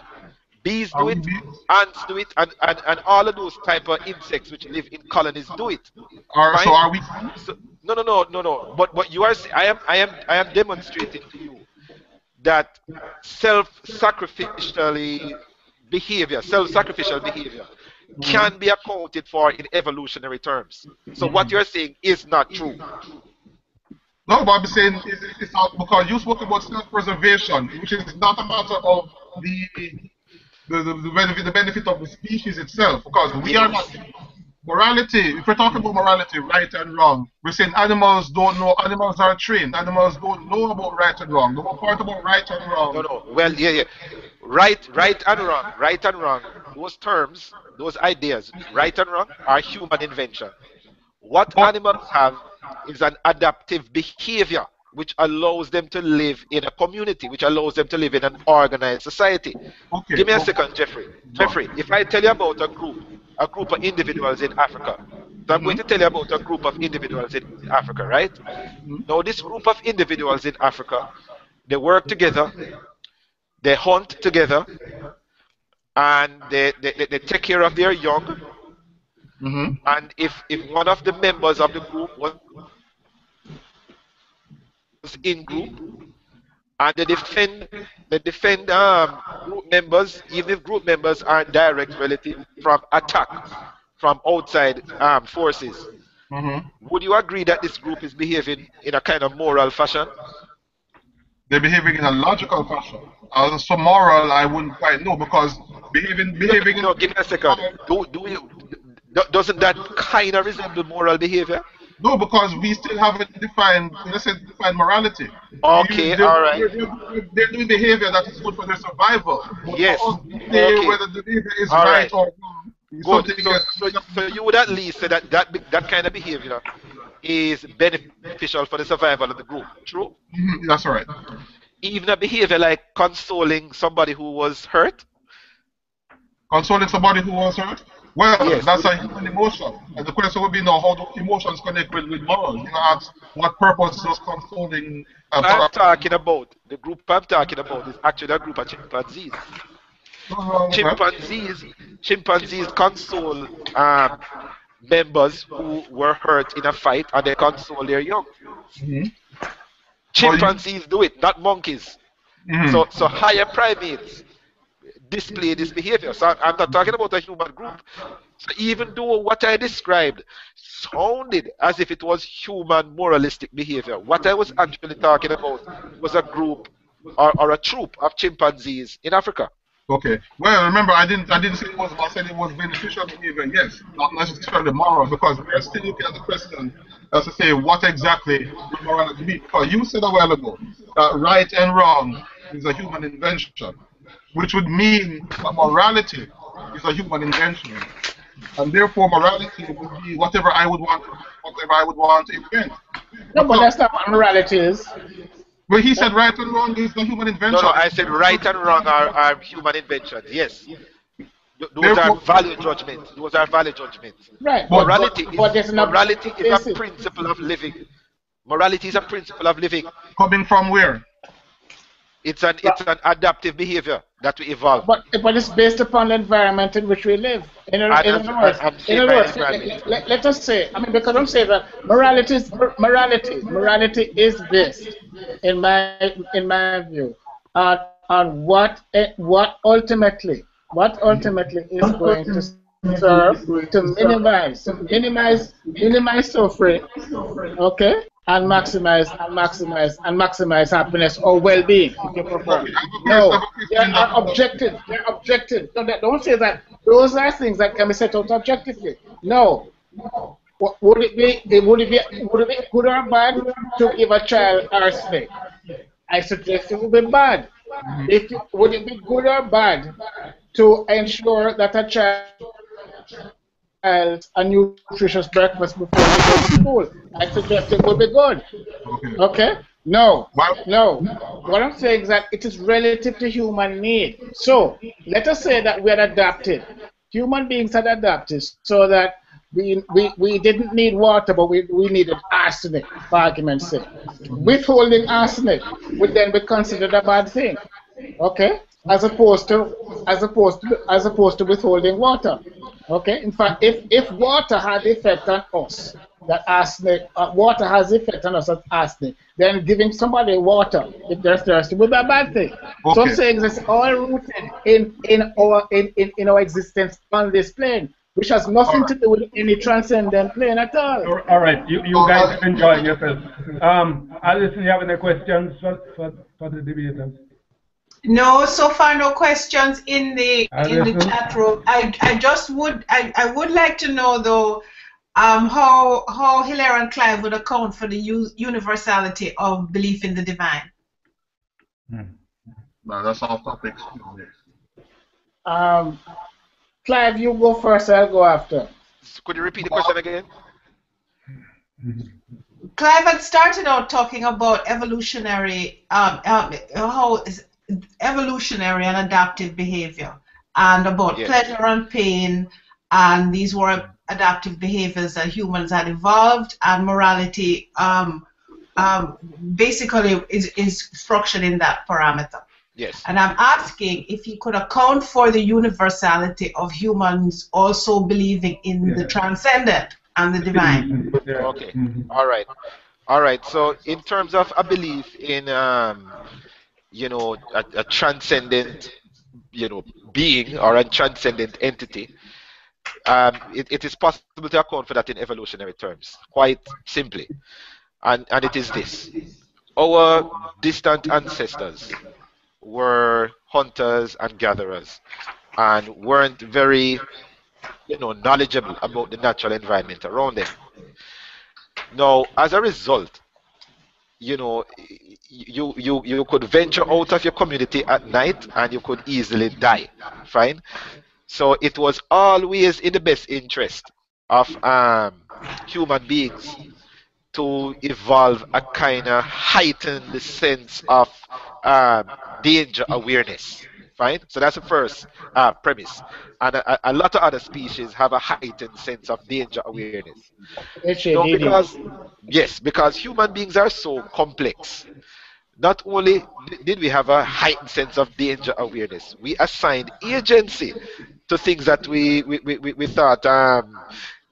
Bees do it, ants do it, and all of those type of insects which live in colonies do it. So are we? So, no. But you are. I am demonstrating to you that self-sacrificial behavior, can be accounted for in evolutionary terms. So what you're saying is not true. No, but I'm saying it's not, because you spoke about self-preservation, which is not a matter of the benefit of the species itself, because we are not morality. If we're talking about morality, right and wrong, we're saying animals don't know. Animals are trained. Animals don't know about right and wrong. The whole part about right and wrong. No. Well, yeah. Right and wrong. Those terms, those ideas, right and wrong, are human invention. What animals have is an adaptive behavior, which allows them to live in a community, which allows them to live in an organized society. Okay. Give me a second, Jeffrey. Jeffrey, if I tell you about a group of individuals in Africa, so I'm going to tell you about a group of individuals in Africa, right? Now, this group of individuals in Africa, they work together, they hunt together, and they take care of their young. And if one of the members of the group was in group, and they defend group members, even if group members are direct relatives, from attack from outside forces. Would you agree that this group is behaving in a kind of moral fashion? They're behaving in a logical fashion. As for moral, I wouldn't quite know, because behaving. No, give me a second. Doesn't that kind of resemble moral behavior? No, because we still haven't defined morality. Okay, all right. They're doing behavior that is good for their survival. Yes. Okay. Whether the behavior is right or wrong. Good. So you would at least say that kind of behavior is beneficial for the survival of the group. True? That's right. Even a behavior like consoling somebody who was hurt? Well, yes. That's a human emotion. And the question would be, now, how do emotions connect with morals? You know, ask what purpose does consoling... the group I'm talking about is actually a group of chimpanzees. Chimpanzees console members who were hurt in a fight, and they console their young. Chimpanzees do it, not monkeys. So higher primates display this behavior. So I'm not talking about a human group. So even though what I described sounded as if it was human moralistic behavior, what I was actually talking about was a group or a troop of chimpanzees in Africa. Okay. Well, remember, I didn't say it was. I said it was beneficial behavior. Yes, not necessarily moral, because we're still looking at the question as to say what exactly morality means. Because you said a while ago that right and wrong is a human invention, which would mean that morality is a human invention, and therefore morality would be whatever I would want to invent. No, but that's not what morality is. Well, he said right and wrong is the human invention. No, I said right and wrong are human inventions. Yes, those are value judgments. Right. Morality is a principle of living. Morality is a principle of living. Coming from where? It's an adaptive behavior that we evolve. But it's based upon the environment in which we live. In other words, let us say, I mean, because I'm saying that morality is based, in my view, on what ultimately is going to serve to minimize suffering. Okay. And maximize happiness or well-being. No, they're objective. Don't say that those are things that can be set out objectively. No. Would it be good or bad to give a child arsenic? I suggest it would be bad. Would it be good or bad to ensure that a child child a nutritious breakfast before they go to school. I suggest it would be good. Okay. Okay? No. What? No. What I'm saying is that it is relative to human need. So, let us say that we are adapted. Human beings are adapted so that we didn't need water, but we needed arsenic, for argument's sake. Withholding arsenic would then be considered a bad thing. Okay? As opposed to withholding water. Okay? In fact, if water had effect on us, that arsenic, water has effect on us as arsenic, then giving somebody water if they're thirsty would be a bad thing. Okay. So I'm saying it's all rooted in our existence on this plane, which has nothing to do with any transcendent plane at all. All right, you guys enjoy yourself. Alison, you have any questions for the debaters? No, so far no questions in the chat room. I would like to know though how Hillary and Clive would account for the universality of belief in the divine. No, that's off topic. Clive, you go first. I'll go after. Could you repeat the question again? Clive had started out talking about evolutionary how is evolutionary and adaptive behavior, and about pleasure and pain, and these were adaptive behaviors that humans had evolved, and morality basically is structured in that parameter. Yes. And I'm asking if you could account for the universality of humans also believing in the transcendent and the divine. Okay. All right. All right. So in terms of a belief in you know, a transcendent, you know, being or a transcendent entity, it is possible to account for that in evolutionary terms, quite simply. And it is this. Our distant ancestors were hunters and gatherers and weren't very, you know, knowledgeable about the natural environment around them. Now, as a result, you know, you could venture out of your community at night and you could easily die. Fine. So it was always in the best interest of human beings to evolve a kind of heightened sense of danger awareness. Right? So that's the first premise. And a lot of other species have a heightened sense of danger awareness. No, because human beings are so complex. Not only did we have a heightened sense of danger awareness, we assigned agency to things that we thought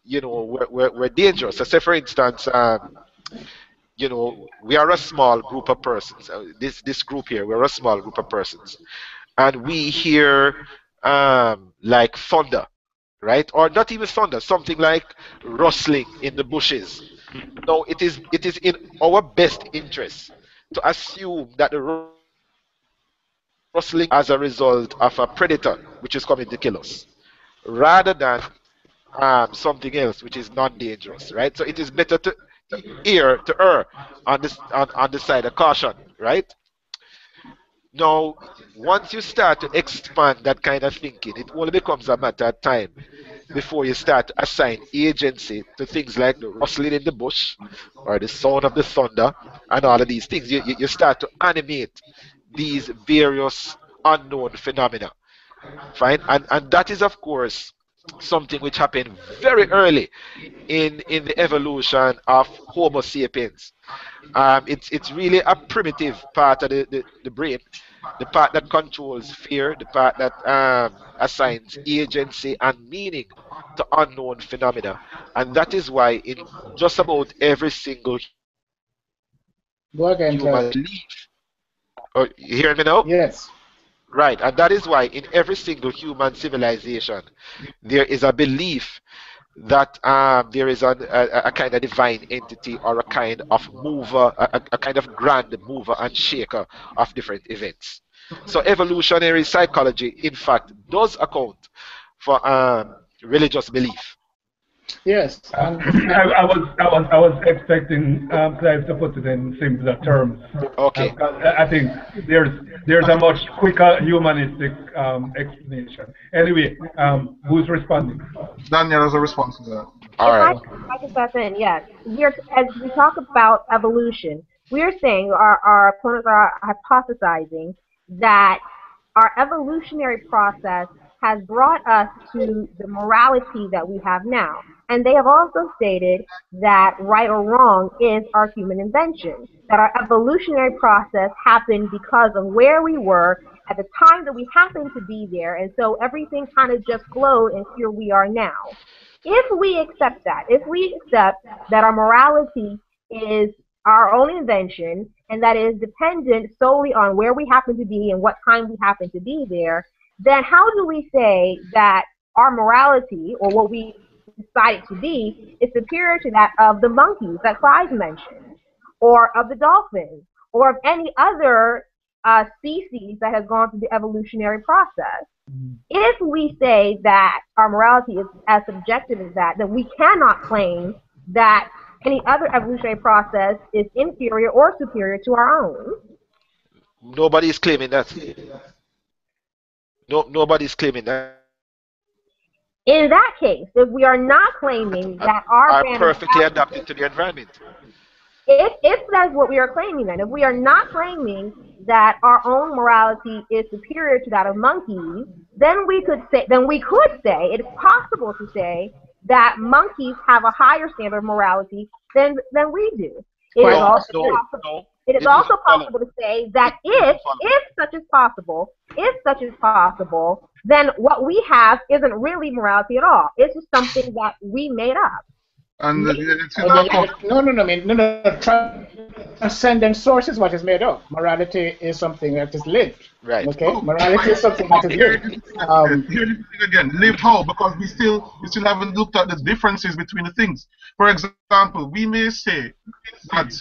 you know, were dangerous. So say for instance, you know, we are a small group of persons. This group here, we're a small group of persons. And we hear like thunder, right? Or not even thunder, something like rustling in the bushes. No, it is in our best interest to assume that the rustling as a result of a predator which is coming to kill us, rather than something else which is non-dangerous, right? So it is better to err on the side of caution, right? Now, once you start to expand that kind of thinking, it only becomes a matter of time before you start to assign agency to things like the rustling in the bush or the sound of the thunder and all of these things. You start to animate these various unknown phenomena. Fine? And that is, of course, something which happened very early in the evolution of Homo sapiens. It's really a primitive part of the brain, the part that controls fear, the part that assigns agency and meaning to unknown phenomena. And that is why in just about every single human belief. Oh, you hear me now? Yes. Right, and that is why in every single human civilization there is a belief that there is a kind of divine entity or a kind of mover, a kind of grand mover and shaker of different events. So evolutionary psychology, in fact, does account for religious belief. Yes. I was expecting Clive to put it in simpler terms. Okay. I think there's a much quicker humanistic explanation. Anyway, who's responding? Daniel has a response to that. All right. I can step in. Yes. As we talk about evolution, we're saying our opponents are hypothesizing that our evolutionary process has brought us to the morality that we have now. And they have also stated that right or wrong is our human invention, that our evolutionary process happened because of where we were at the time that we happened to be there, and so everything kind of just flowed, and here we are now. If we accept that, if we accept that our morality is our own invention, and that it is dependent solely on where we happen to be and what time we happen to be there, then how do we say that our morality, or what we decided to be, is superior to that of the monkeys that Clive mentioned, or of the dolphins, or of any other species that has gone through the evolutionary process? If we say that our morality is as subjective as that, then we cannot claim that any other evolutionary process is inferior or superior to our own. Nobody is claiming that. No, nobody's claiming that. In that case, if we are not claiming that our are perfectly adapted to the environment, if that's what we are claiming, then if we are not claiming that our own morality is superior to that of monkeys, then we could say it's possible to say that monkeys have a higher standard of morality than we do. It is also possible to say that if such is possible, then what we have isn't really morality at all. It's just something that we made up. And transcendent source is what is made up. Morality is something that is lived. Right. Okay. Oh, morality is something that is lived. Here it is again. Lived how? Because we still haven't looked at the differences between the things. For example, we may say that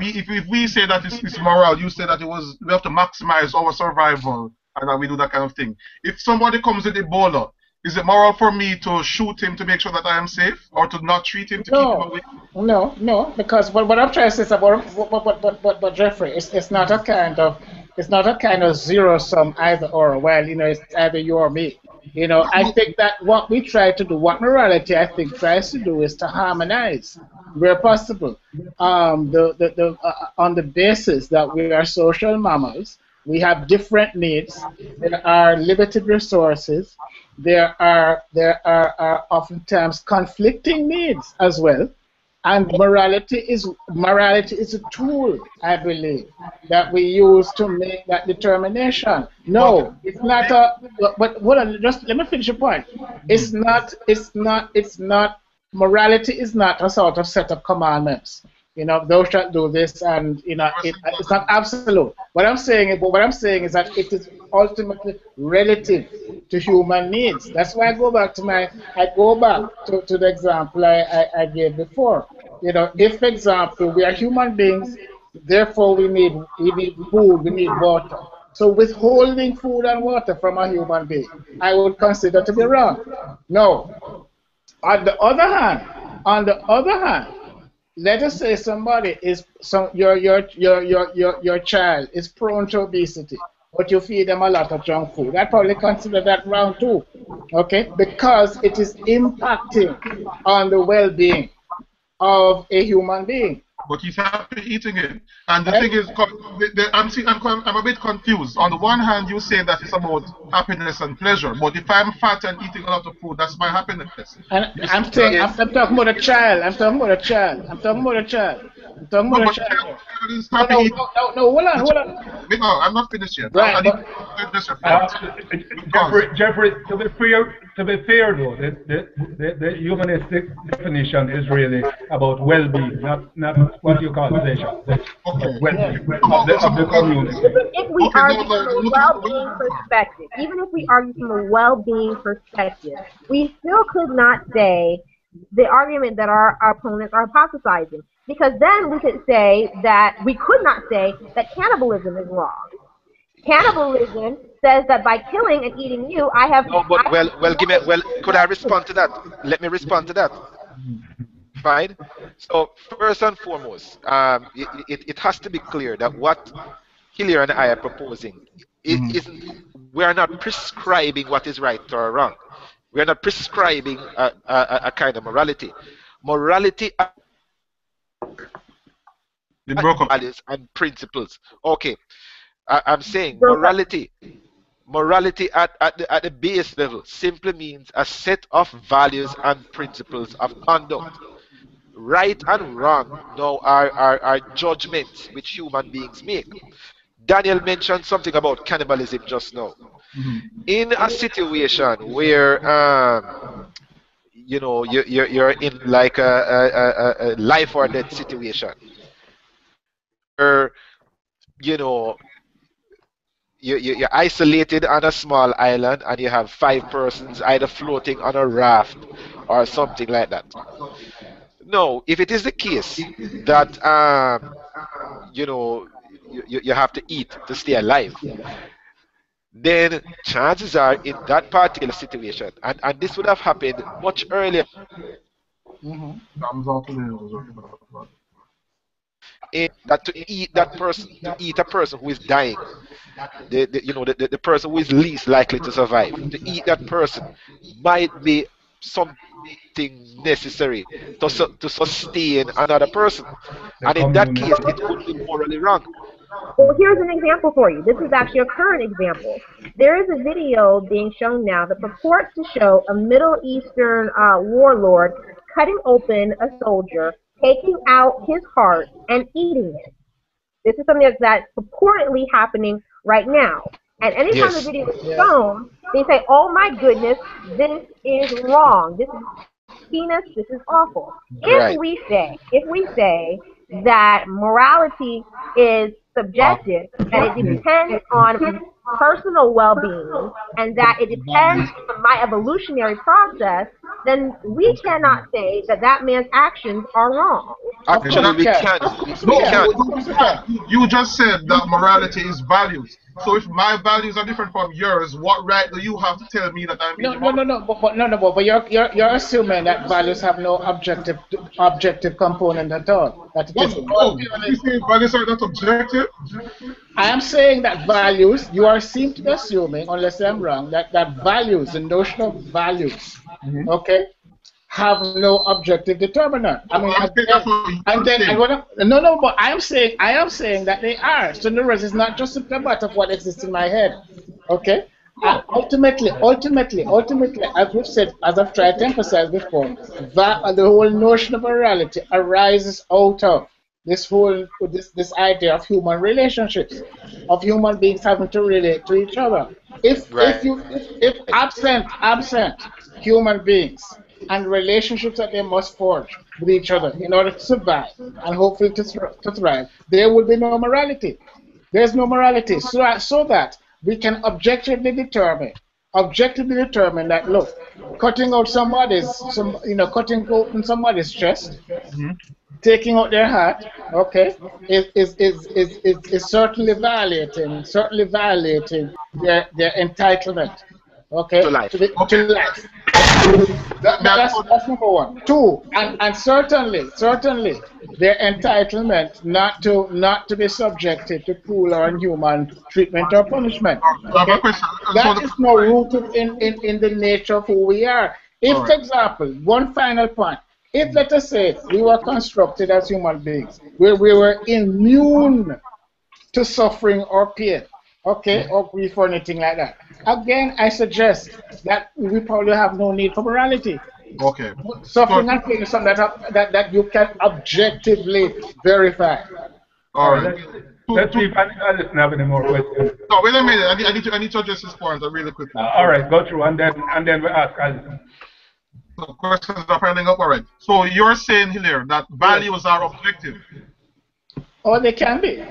if we say that it's moral, you say that we have to maximize our survival, and that we do that kind of thing. If somebody comes with Ebola, is it moral for me to shoot him to make sure that I am safe, or to not treat him to keep him away? No, no, because what I'm trying to say is but Jeffrey, it's not a kind of zero sum either or. Well, you know, it's either you or me. You know, I think that what we try to do, what morality I think tries to do, is to harmonize where possible, on the basis that we are social mammals. We have different needs. There are limited resources. There are oftentimes conflicting needs as well. And morality is a tool, I believe, that we use to make that determination. No, it's not a. But hold on, just let me finish your point. It's not. Morality is not a sort of set of commandments. You know, thou shalt do this, and you know, it's not absolute. What I'm saying is that it is ultimately relative to human needs. That's why I go back to the example I gave before. You know, if, for example, we are human beings, therefore we need food, we need water. So withholding food and water from a human being, I would consider to be wrong. No. On the other hand. Let us say somebody is your child is prone to obesity, but you feed them a lot of junk food. I probably consider that wrong too, okay? Because it is impacting on the well-being of a human being. But he's happy eating it, and the thing is, I'm a bit confused. On the one hand, you say that it's about happiness and pleasure, but if I'm fat and eating a lot of food, that's my happiness. And I'm talking about a child. I'm talking about a child. No, hold on. No, I'm not finished yet. Right. Jeffrey, to be fair, though, the humanistic definition is really about well-being, not what you call pleasure. Okay. Even if we argue from a well-being perspective, we still could not say the argument that our opponents are hypothesizing, because then we could not say that cannibalism is wrong. Cannibalism says that by killing and eating you, I have. No, but well, give me. Well, could I respond to that? Let me respond to that. Right? So first and foremost, it has to be clear that what Hillary and I are proposing, we are not prescribing what is right or wrong. We are not prescribing a kind of morality. Morality values and principles. Okay, I'm saying morality. Morality at the base level simply means a set of values and principles of conduct. Right and wrong now are judgments which human beings make. Daniel mentioned something about cannibalism just now. Mm-hmm. In a situation where you're in like a life or death situation, or you're isolated on a small island and you have 5 persons either floating on a raft or something like that. No, if it is the case that you have to eat to stay alive, then chances are in that particular situation, and this would have happened much earlier. Mm-hmm. That to eat that person, to eat a person who is dying, the person who is least likely to survive, to eat that person might be something necessary to sustain another person, and in that case it would be morally wrong. Well, here's an example for you. This is actually a current example. There is a video being shown now that purports to show a Middle Eastern warlord cutting open a soldier, taking out his heart and eating it. This is something that's purportedly happening right now. And anytime the video is shown, they say, oh my goodness, this is wrong. This is heinous, this is awful. Right. If we say that morality is subjective, that it depends on personal well-being, and that it depends on my evolutionary process, then we cannot say that that man's actions are wrong. Actually, we can't. You just said that morality is values. So if my values are different from yours, what right do you have to tell me that I'm immoral? But you're assuming that values have no objective component at all. You say values are not objective? I am saying that values, you are seem to be assuming, unless I'm wrong, that values, the notion of values, okay, have no objective determinant. I mean, but I am saying that they are. So, in other words, it's not just a matter of what exists in my head. Okay. Ultimately, as we've said, as I've tried to emphasize before, that the whole notion of morality arises out of this idea of human relationships, of human beings having to relate to each other. If absent human beings and relationships that they must forge with each other in order to survive and hopefully to thrive, there will be no morality. There's no morality. So that we can objectively determine that, look, cutting open somebody's chest, taking out their heart, okay, is certainly violating their entitlement, okay, to life. That's number one. Two, and certainly their entitlement not to be subjected to cruel or inhuman treatment or punishment. Okay? That is more rooted in the nature of who we are. If, for example, one final point, if, let us say, we were constructed as human beings, where we were immune to suffering or pain, okay, or grief or anything like that. Again, I suggest that we probably have no need for morality. Okay. Suffering and pain is something that you can objectively verify. All right. Let's see if Alison have any more questions. No, wait a minute. I need to address this point really quickly. All right, go through, and then we ask Alison. So questions are piling up. All right. So you're saying, Hilaire, that values are objective. Or they can be.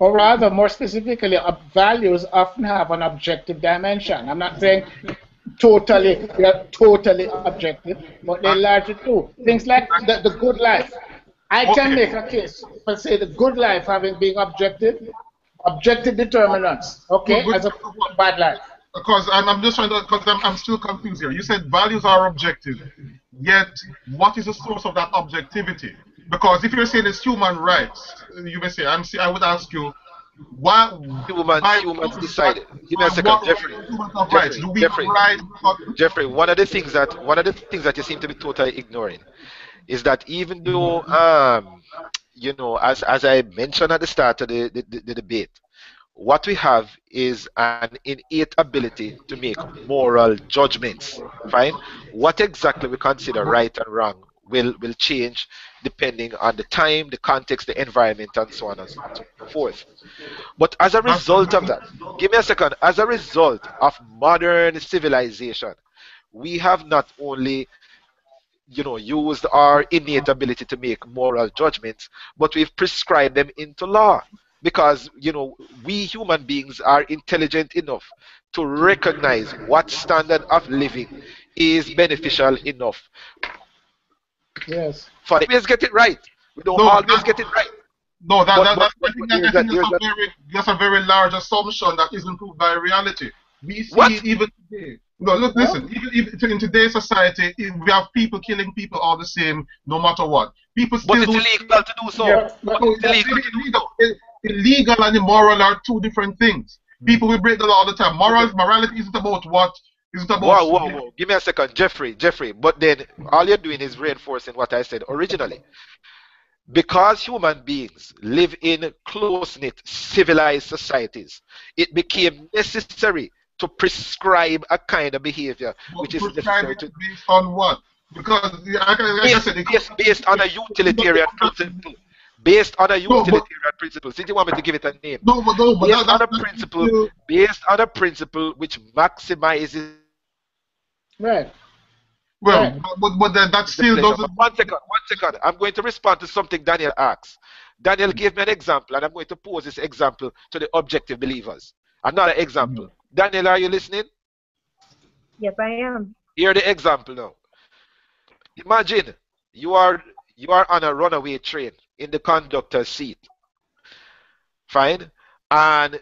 Or rather, more specifically, values often have an objective dimension. I'm not saying they are totally objective, but they largely do. Things like the good life. I can make a case for, say, the good life having being objective determinants, okay, as opposed to bad life. Because I'm still confused here. You said values are objective. Yet, what is the source of that objectivity? Because if you're saying it's human rights, you may say, I would ask you, why humans decided? Give me a second, Jeffrey, one of the things that you seem to be totally ignoring is that even though you know, as I mentioned at the start of the debate, what we have is an innate ability to make moral judgments. Fine. What exactly we consider right and wrong will change depending on the time, the context, the environment, and so on and so forth. But as a result of that, give me a second, as a result of modern civilization, we have not only, you know, used our innate ability to make moral judgments, but we've prescribed them into law. Because, you know, we human beings are intelligent enough to recognize what standard of living is beneficial enough. Yes. For the, always get it right. We don't always get it right. No, that's a very large assumption that isn't proved by reality. We see it even today. No, look, listen. Even in today's society, we have people killing people all the same, no matter what. People still. But it's illegal to do so. Yeah. Illegal and immoral are two different things. People will break the law all the time. Morality isn't about what. Whoa. Give me a second, Jeffrey. But then all you're doing is reinforcing what I said originally. Because human beings live in close-knit, civilized societies, it became necessary to prescribe a kind of behavior which is necessary to... Based on what? Because, based on a utilitarian principle. Based on a utilitarian principle. Since you want me to give it a name. Based on a principle which maximizes... Right. Well, right. But that still doesn't... One second. I'm going to respond to something Daniel asks. Daniel gave me an example, and I'm going to pose this example to the objective believers. Another example. Daniel, are you listening? Yes, I am. Hear the example now. Imagine you are on a runaway train in the conductor's seat. Fine? And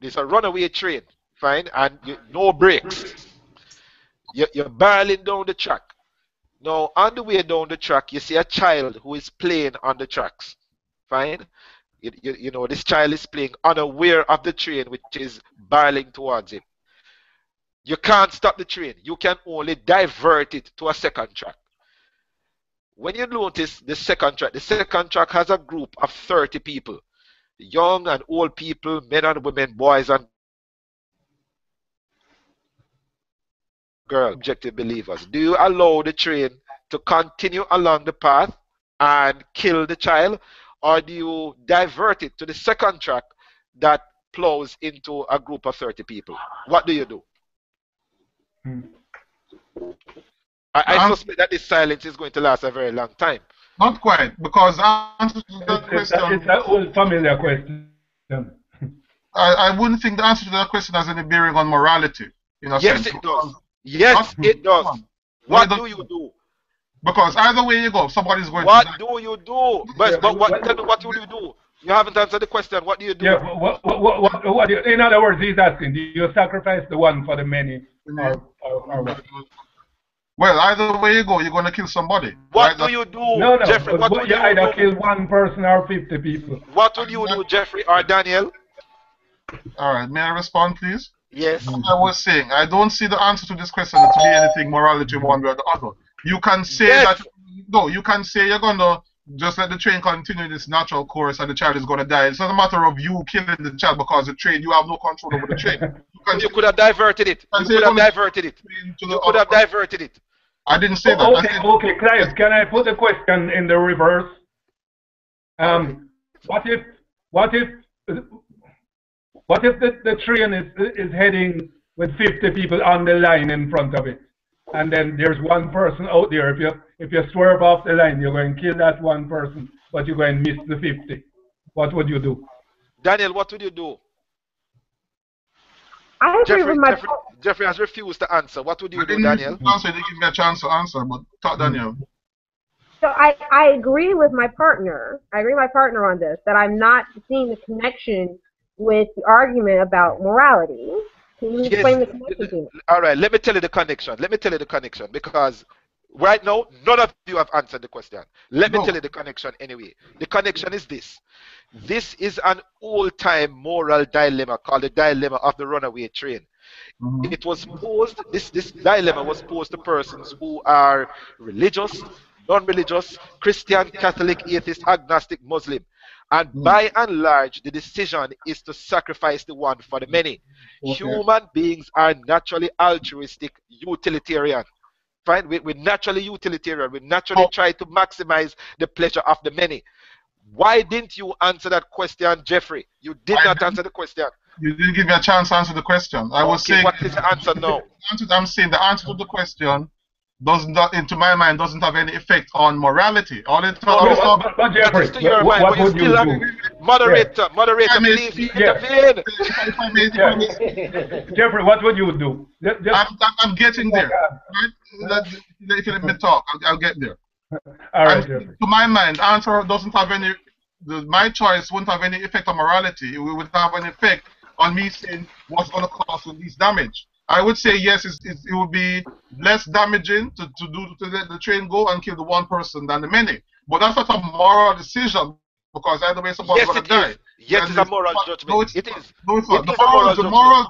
it's a runaway train. Fine? And no brakes. You're barreling down the track. Now, on the way down the track, you see a child who is playing on the tracks. Fine? You know, this child is playing unaware of the train which is barreling towards him. You can't stop the train. You can only divert it to a second track. When you notice the second track has a group of 30 people. Young and old people, men and women, boys and girls, objective believers. Do you allow the train to continue along the path and kill the child? Or do you divert it to the second track that plows into a group of 30 people? What do you do? I suspect that this silence is going to last a very long time. Not quite, because answer to that question... It's an old familiar question. I wouldn't think the answer to that question has any bearing on morality. In a sense. It does. Yes, it does. What do you do? Because either way you go, somebody's going to die. What do you do? But what would you do? You haven't answered the question. What do you do? Yeah, what do you, in other words, he's asking, do you sacrifice the one for the many? Or what? Well, either way you go, you're going to kill somebody. What do you do, Jeffrey? What would you either kill one person or 50 people. What would you do, Jeffrey or Daniel? All right, may I respond, please? Yes. As I was saying, I don't see the answer to this question to be anything morality one way or the other. You can say that you can say you're gonna just let the train continue this natural course and the child is gonna die. It's not a matter of you killing the child because the train, you have no control over the train. You could have diverted it. You could have diverted it. I didn't say that. Okay, Clive, can I put a question in the reverse? What if the train is heading with 50 people on the line in front of it? And then there's one person out there. If you swerve off the line, you're going to kill that one person, but you're going to miss the 50. What would you do? Daniel, what would you do? I agree with my... Jeffrey has refused to answer. What would you do, Daniel? They give me a chance to answer, but talk, Daniel. So I agree with my partner. I agree with my partner on this, that I'm not seeing the connection with the argument about morality. Yes. All right, let me tell you the connection. Because Right now, none of you have answered the question. Let me tell you the connection anyway. The connection is this. This is an old-time moral dilemma called the dilemma of the runaway train. It was posed, this dilemma was posed to persons who are religious, non-religious, Christian, Catholic, atheist, agnostic, Muslim. And by and large, the decision is to sacrifice the one for the many. Human beings are naturally altruistic, utilitarian. Fine? We're naturally utilitarian. We naturally try to maximize the pleasure of the many. Why didn't you answer that question, Jeffrey? You did not answer the question. You didn't give me a chance to answer the question. I was saying... What is the answer now? I'm saying the answer to the question doesn't, into my mind, doesn't have any effect on morality. All it Jeffrey, what would you do? I'm getting there. If you let me talk, I'll get there. All right, Jeffrey. To my mind, answer doesn't have any... My choice wouldn't have any effect on morality. It wouldn't have an effect on me saying what's going to cause the least damage. I would say yes, it would be less damaging to let the train go and kill the one person than the many. But that's not a moral decision, because either way someone's going to die. Yes, it's a moral judgment. It is. The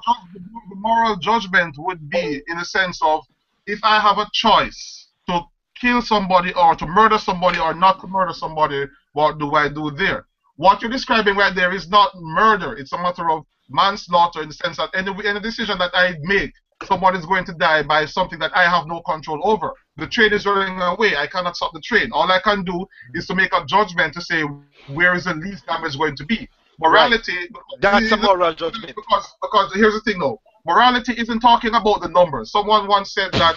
moral judgment would be in the sense of, if I have a choice to kill somebody or to murder somebody or not to murder somebody, what do I do there? What you're describing right there is not murder. It's a matter of manslaughter, in the sense that any decision that I make, someone is going to die by something that I have no control over. The train is running away. I cannot stop the train. All I can do is to make a judgment to say where is the least damage going to be. Morality... Right. That's a moral judgment. Because here's the thing, though. Morality isn't talking about the numbers. Someone once said that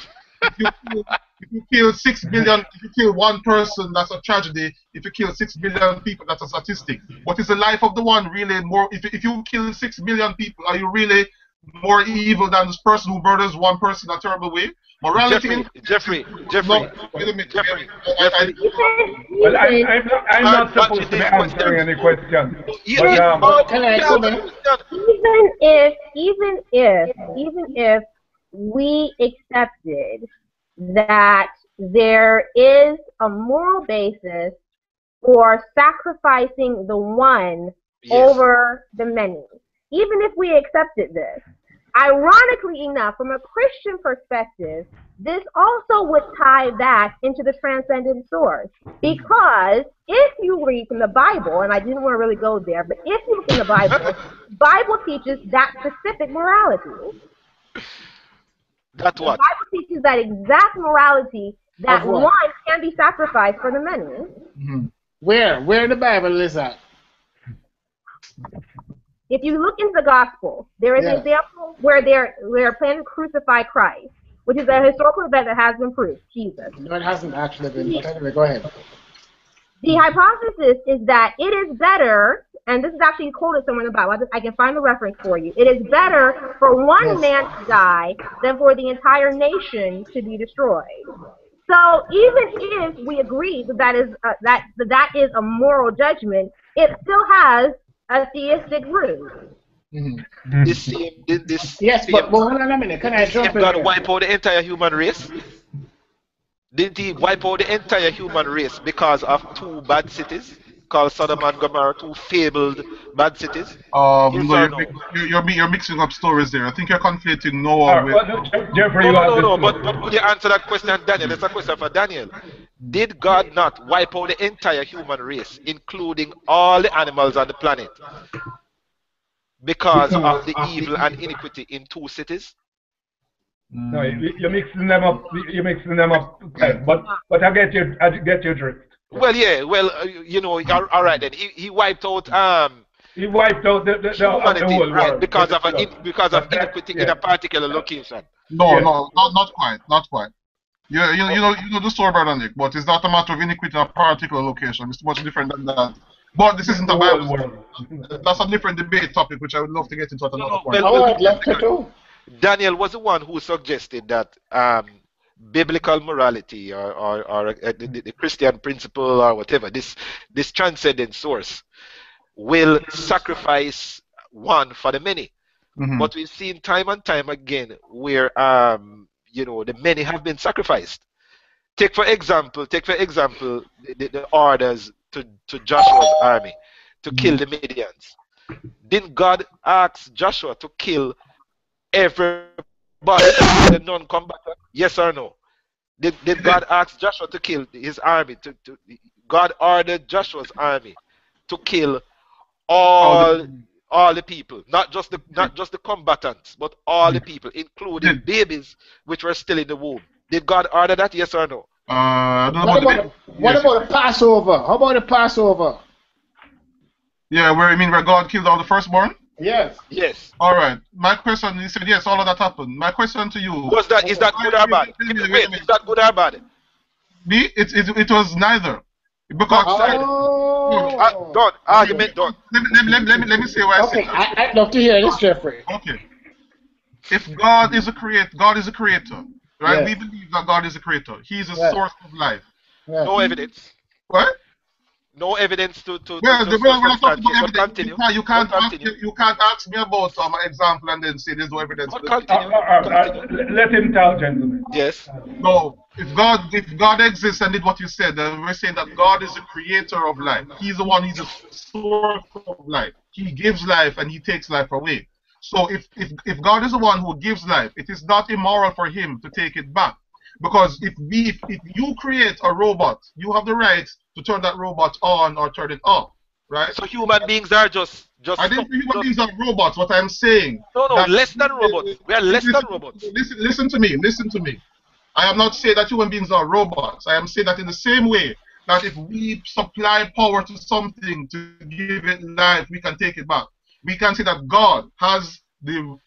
if you kill 6 billion, if you kill one person, that's a tragedy. If you kill 6 billion people, that's a statistic. What is the life of the one really more? If you kill 6 billion people, are you really more evil than this person who murders one person in a terrible way? Morality. Jeffrey. Well, I'm not supposed to be answering any question. Even if we accepted that there is a moral basis for sacrificing the one over the many, even if we accepted this. Ironically enough, from a Christian perspective, this also would tie back into the transcendent source. Because if you read from the Bible, and I didn't want to really go there, but if you read from the Bible, the Bible teaches that specific morality. That's what? The Bible teaches that exact morality, that one can be sacrificed for the many. Where in the Bible is that? If you look into the Gospel, there is an example where they're planning to crucify Christ, which is a historical event that has been proved. Jesus. No, it hasn't actually been. But anyway, go ahead. The hypothesis is that it is better, and this is actually quoted somewhere in the Bible, I can find the reference for you, it is better for one man to die than for the entire nation to be destroyed. So even if we agree that is a moral judgment, it still has a theistic root. But hold on a minute, can I jump in? God wipe out the entire human race? Didn't he wipe out the entire human race because of two bad cities called Sodom and Gomorrah, two fabled bad cities? You're mixing up stories there. I think you're conflating Noah with... Jeffrey, but would you answer that question, Daniel? It's a question for Daniel. Did God not wipe out the entire human race, including all the animals on the planet, because of the evil and iniquity in two cities? No, you're mixing them up. But I get your drift. Well, yeah. Well, you know, all right then. He wiped out. He wiped out the whole world because of iniquity in a particular location. No, not quite. Yeah, you know the story, Bredda Nick, but it's not a matter of iniquity in a particular location. It's much different than that. But this isn't a Bible story. That's a different debate topic, which I would love to get into at another point. Daniel was the one who suggested that biblical morality or the Christian principle or whatever, this transcendent source, will sacrifice one for the many. But we've seen time and time again where, you know, the many have been sacrificed. Take for example the orders to Joshua's army to kill the Midians. Didn't God ask Joshua to kill everybody, the non-combatant? Yes or no? Did God ask Joshua to kill his army? God ordered Joshua's army to kill all the people, not just the combatants, but all the people, including babies which were still in the womb. Did God order that? Yes or no? What about the Passover? How about the Passover? Yeah, where God killed all the firstborn? Yes. Yes. All right. My question, you said yes, all of that happened. My question to you was that is that good or bad? Wait, is that good or bad? Me, it was neither. Because argument done. Let me say what I said. I'd love to hear this, Jeffrey. Okay. If God is a creator, God is a creator. Right? Yes. We believe that God is a creator. He is a source of life. Yes. No evidence. What? No evidence to well, to when I talk about evidence, you can't ask me about some example and then say there's no evidence. Let him tell, gentlemen. Yes. No. If God exists and did what you said, then we're saying that God is the creator of life. He's the one. He's the source of life. He gives life and he takes life away. So if God is the one who gives life, it is not immoral for him to take it back. Because if you create a robot, you have the right to turn that robot on or turn it off, right? So human beings are just. I didn't say human beings are robots. What I'm saying. No, less than robots. We are less than robots. Listen to me. I am not saying that human beings are robots. I am saying that in the same way that if we supply power to something to give it life, we can take it back. We can say that God has the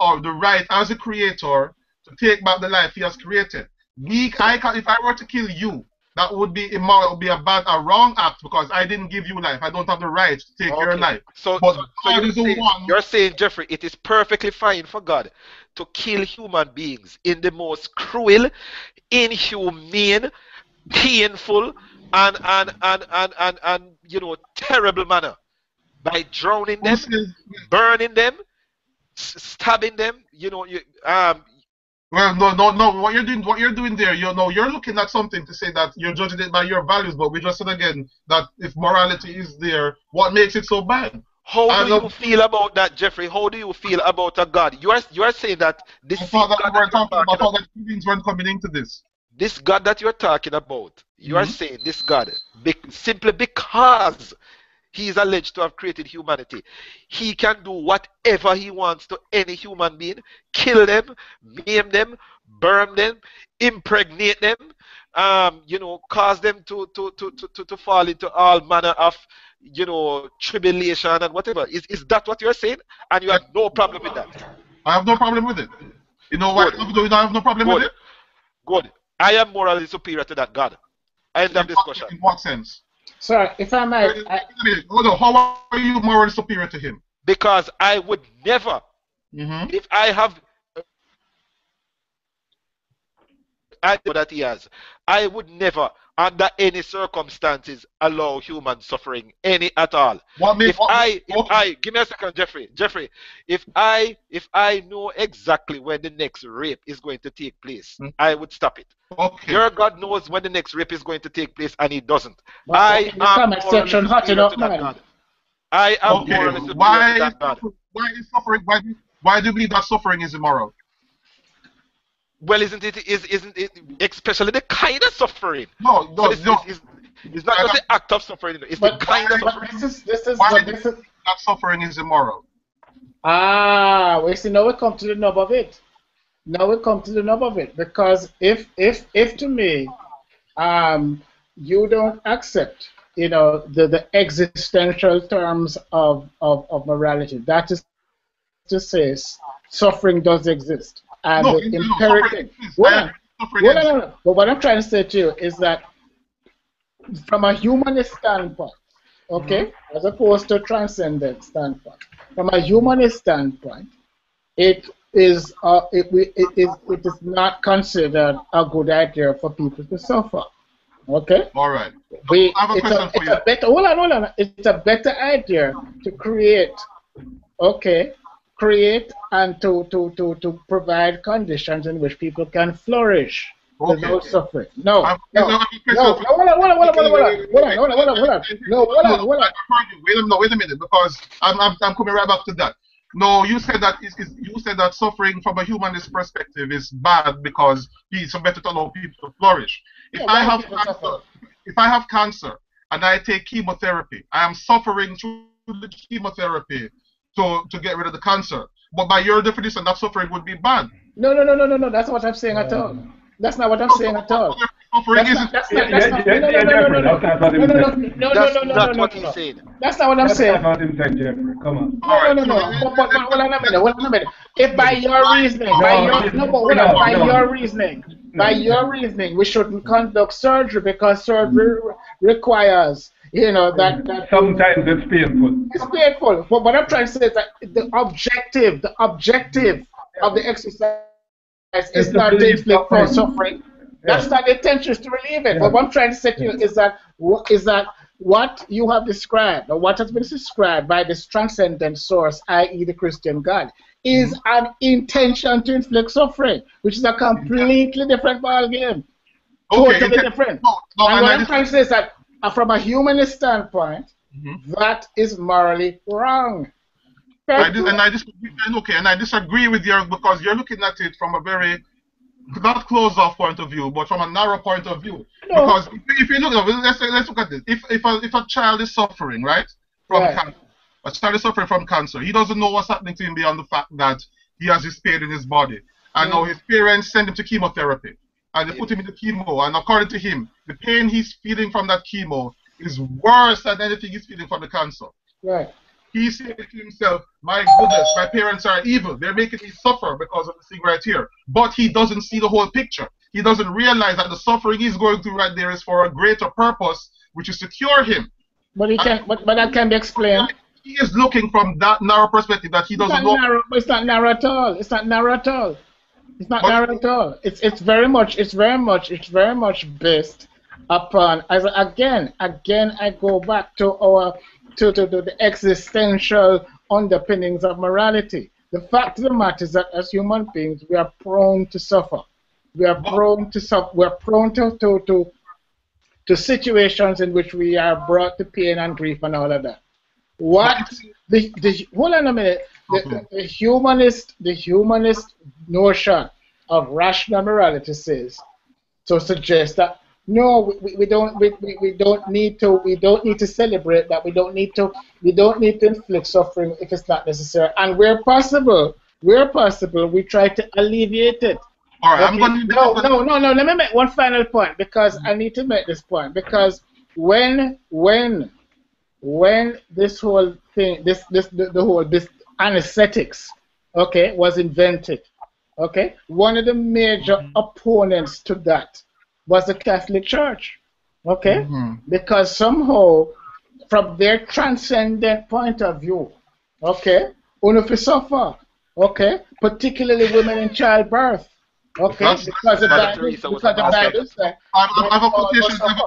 right as a creator to take back the life he has created. If I were to kill you, that would be immoral, be a wrong act because I didn't give you life. I don't have the right to take your life. You're saying, Jeffrey, it is perfectly fine for God to kill human beings in the most cruel, inhumane, painful, and terrible manner by drowning them, burning them, stabbing them. Well, no. What you're doing there, you're looking at something to say that you're judging it by your values, but we just said again that if morality is there, what makes it so bad? How do you feel about that, Jeffrey? How do you feel about a God? You are saying that this. I thought that we were talking about all the feelings weren't coming into this. This God that you're talking about, you are saying this God, simply because he is alleged to have created humanity, he can do whatever he wants to any human being, kill them, maim them, burn them, impregnate them, cause them to fall into all manner of, tribulation and whatever. Is that what you're saying? And you have no problem with that? I have no problem with it. You know what? I have no problem with it. Good. I am morally superior to that God. End of discussion. In what sense? Sir, if I might... How are you morally superior to him? Because I would never, if I have... I know that he has. I would never, under any circumstances, allow human suffering, any at all. Give me a second, Jeffrey. Jeffrey, if I know exactly when the next rape is going to take place, I would stop it. Okay. Your God knows when the next rape is going to take place, and he doesn't. I am morally superior to that God. Why do you believe that suffering is immoral? Well, isn't it especially the kind of suffering? It's not just the act of suffering. It's the kind of suffering. That suffering is immoral. We see. Now we come to the nub of it. Because if to me, you don't accept, the existential terms of morality. That is to say, suffering does exist. And the imperative. No. But what I'm trying to say to you is that from a humanist standpoint, okay, as opposed to a transcendent standpoint, from a humanist standpoint, it is not considered a good idea for people to suffer. Okay? All right. It's a better idea to create, create and to provide conditions in which people can flourish. without suffering. No, no, no, wait a minute, because I'm coming right back to that. No, you said that suffering from a humanist perspective is bad because it's better to allow people to flourish. If I have cancer, and I take chemotherapy, I am suffering through the chemotherapy to get rid of the cancer. But by your definition, that suffering would be bad. No, no, no, no, no, no. That's what I'm saying at all. That's not what I'm saying at all. That's not what I'm saying. Come on. Hold on a minute. If by your reasoning, by your reasoning, we shouldn't conduct surgery because surgery requires, you know, that sometimes it's painful. It's painful. But what I'm trying to say is that the objective of the exercise is not to inflict suffering. That's not the intention to relieve it. But what I'm trying to say to you is that what you have described, or what has been described by this transcendent source, i.e. the Christian God, is an intention to inflict suffering, which is a completely different ballgame. Okay, totally different. No, no, and what I'm trying to say is that from a humanist standpoint, that is morally wrong. And I disagree with you because you're looking at it from a very not closed-off point of view, but from a narrow point of view. No. Because if you look at let's look at this. If a child is suffering, right, from cancer, a child is suffering from cancer, he doesn't know what's happening to him beyond the fact that he has his pain in his body. And now his parents send him to chemotherapy, and they put him into chemo. And according to him, the pain he's feeling from that chemo is worse than anything he's feeling from the cancer. Right. He said to himself, my goodness, my parents are evil. They're making me suffer because of this thing right here. But he doesn't see the whole picture. He doesn't realize that the suffering he's going through right there is for a greater purpose, which is to cure him. But, but that can be explained. He is looking from that narrow perspective that he doesn't know. Narrow, it's not narrow at all. It's not narrow at all. It's not narrow at all. It's very much based upon, as again I go back to our to the existential underpinnings of morality. The fact of the matter is that as human beings, we are prone to suffer. We are prone to suffer. We are prone to situations in which we are brought to pain and grief and all of that. Hold on a minute. The humanist notion of rational morality suggests that no, we don't need to celebrate that. We don't need to inflict suffering if it's not necessary. And where possible, we try to alleviate it. All right, no. Let me make one final point because I need to make this point because when this whole thing, this anesthetics, okay, was invented, okay, one of the major opponents to that was the Catholic Church, okay? Because somehow, from their transcendent point of view, okay, if you suffer, okay, particularly women in childbirth, okay, because of that, I have a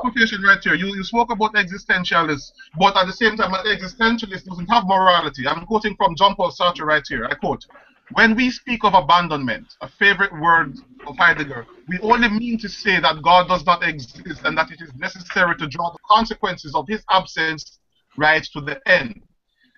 quotation right here. You spoke about existentialists, but at the same time, an existentialist doesn't have morality. I'm quoting from Jean Paul Sartre right here. I quote, "When we speak of abandonment, a favorite word of Heidegger, we only mean to say that God does not exist and that it is necessary to draw the consequences of his absence right to the end.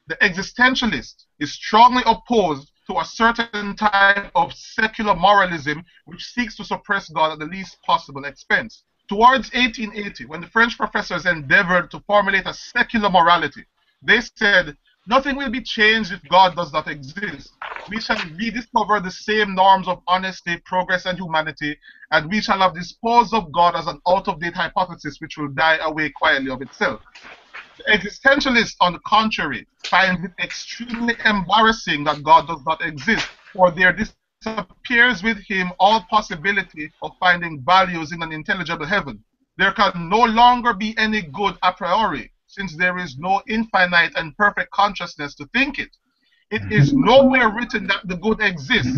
The existentialist is strongly opposed to a certain type of secular moralism which seeks to suppress God at the least possible expense. Towards 1880, when the French professors endeavored to formulate a secular morality, they said, nothing will be changed if God does not exist. We shall rediscover the same norms of honesty, progress, and humanity, and we shall have disposed of God as an out-of-date hypothesis which will die away quietly of itself. The existentialist, on the contrary, finds it extremely embarrassing that God does not exist, for there disappears with him all possibility of finding values in an intelligible heaven. There can no longer be any good a priori, since there is no infinite and perfect consciousness to think it. It is nowhere written that the good exists.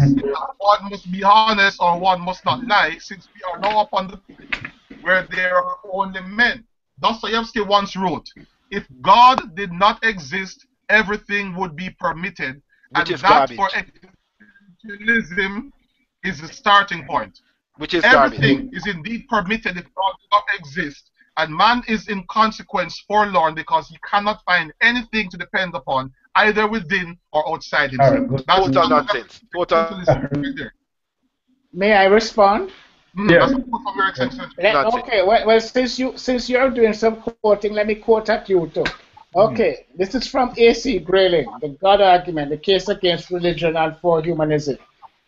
One must be honest or one must not lie, since we are now upon the planet where there are only men." Dostoevsky once wrote, "If God did not exist, everything would be permitted," and that for existentialism is the starting point. Which is everything is indeed permitted if God does not exist, and man is in consequence forlorn because he cannot find anything to depend upon, either within or outside himself. Right, that's total nonsense. May I respond? Yeah. Okay. Well, since you're doing some quoting, let me quote at you too. Okay. Mm. This is from A.C. Grayling, The God Argument: The Case Against Religion and for Humanism.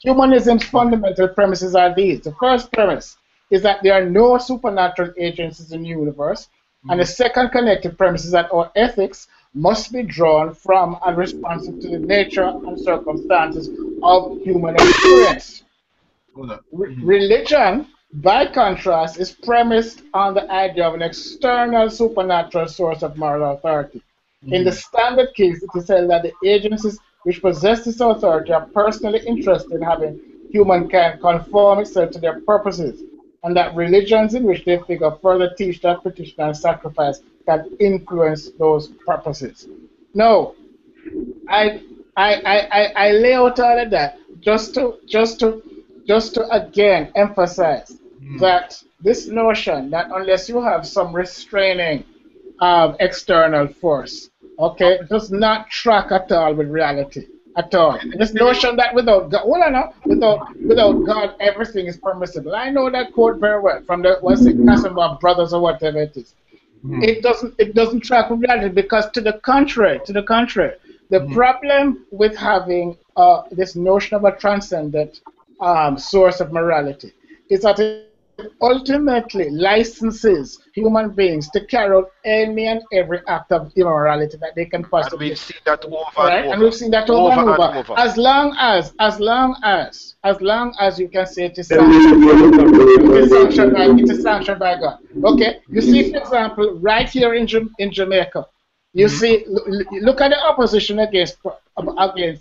Humanism's fundamental premises are these. The first premise is that there are no supernatural agencies in the universe, and the second connected premise is that our ethics must be drawn from and responsive to the nature and circumstances of human experience. Religion, by contrast, is premised on the idea of an external supernatural source of moral authority. In the standard case, it is said that the agencies which possess this authority are personally interested in having humankind conform itself to their purposes, and that religions in which they figure further teach that petition and sacrifice can influence those purposes. No, I lay out all of that just to again emphasize that this notion that unless you have some restraining external force, okay, it does not track at all with reality, at all. And this notion that without God, well, no, without God, everything is permissible. I know that quote very well from the Casanova Brothers or whatever it is. It doesn't track with reality, because to the contrary, the problem with having this notion of a transcendent source of morality is that it ultimately licenses human beings to carry out any and every act of immorality that they can possibly. And we've seen that over and over. As long as you can say it is sanctioned by God. Okay, you see, for example, right here in Jamaica, you see, look at the opposition against the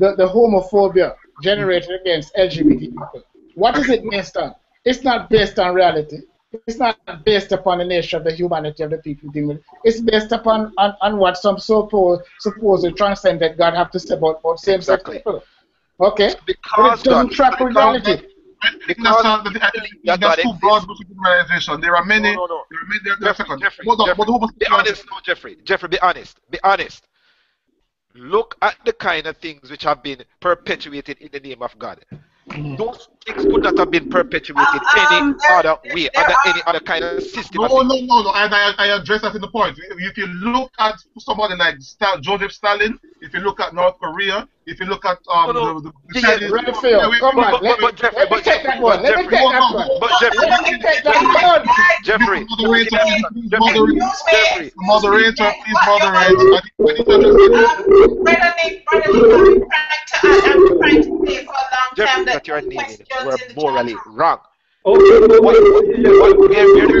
homophobia generated against LGBT people. What is it based on? It's not based on reality. It's not based upon the nature of the humanity of the people dealing with it. It's based upon on what some supposed transcendent God have to say about same-sex people. Okay? So because it doesn't track reality. That's too broad generalization. There are many. No, no, no. Jeffrey, be honest. Be honest. Look at the kind of things which have been perpetuated in the name of God. Those things could not have been perpetuated any other kind of system. No. I address that in the point. If you look at somebody like Joseph Stalin, if you look at North Korea, if you look at the Chinese... Jeffrey, that you are naming were morally wrong. Where the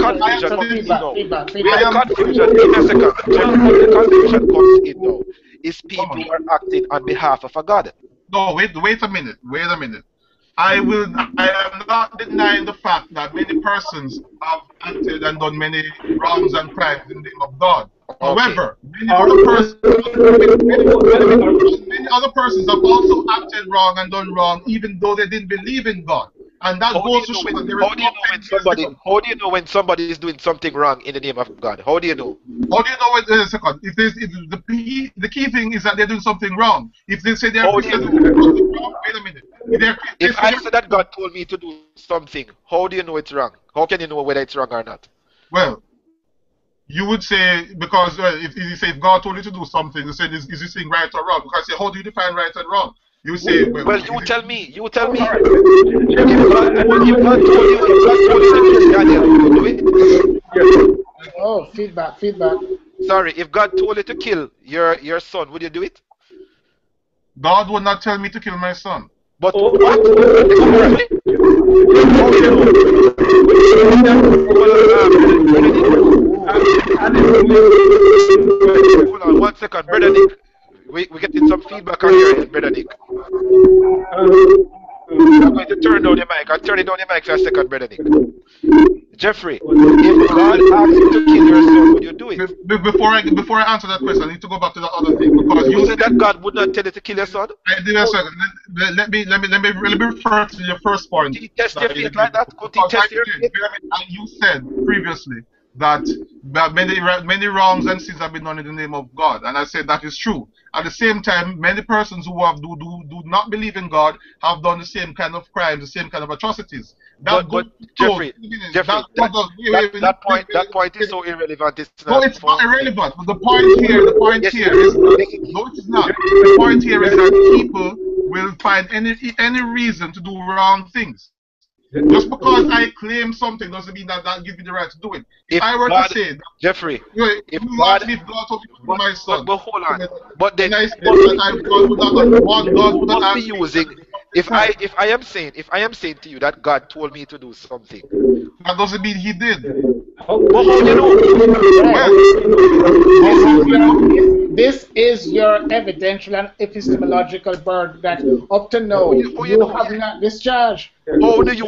confusion comes in now is people are acting on behalf of a God. No, wait a minute. I am not denying the fact that many persons have acted and done many wrongs and crimes in the name of God. Okay. However, many other persons have also acted wrong and done wrong, even though they didn't believe in God. And that goes to show that there is How do you know when somebody is doing something wrong in the name of God? How do you know? How do you know when the key thing is that they're doing something wrong? If they say they're doing something wrong, wait a minute. If I said that God told me to do something, how do you know it's wrong? How can you know whether it's wrong or not? Well, you would say, because if you say if God told you to do something, you say, is this thing right or wrong? Because how do you define right and wrong? You say, well, you tell me. If God told you to kill Daniel, do it. Oh, feedback. Sorry, if God told you to kill your son, would you do it? God would not tell me to kill my son. But what? Hold on 1 second, Bredda Nick. We're getting some feedback on your end, Bredda Nick. I'm going to turn down the mic. I'll turn it down the mic for a second, Bredda Nick. Jeffrey, if God asked you to kill your son, would you do it? Before I answer that question, I need to go back to the other thing. Because you said that God would not tell you to kill your son? I did a second. Let me refer to your first point. Did he test your faith like that? Could he test your faith? You said previously that many wrongs and sins have been done in the name of God, and I said that is true. At the same time, many persons who have do not believe in God have done the same kind of crimes, the same kind of atrocities. That Jeffrey, that point is so irrelevant. No, it's not irrelevant. But the point here is that people will find any reason to do wrong things. Just because I claim something doesn't mean that that gives me the right to do it. If I were God, to say that, Jeffrey, if God told me my son, but hold on, but then if I am saying to you that God told me to do something, that doesn't mean He did. But how do you know? This is your evidential and epistemological burden that up to now you have not discharged. How do you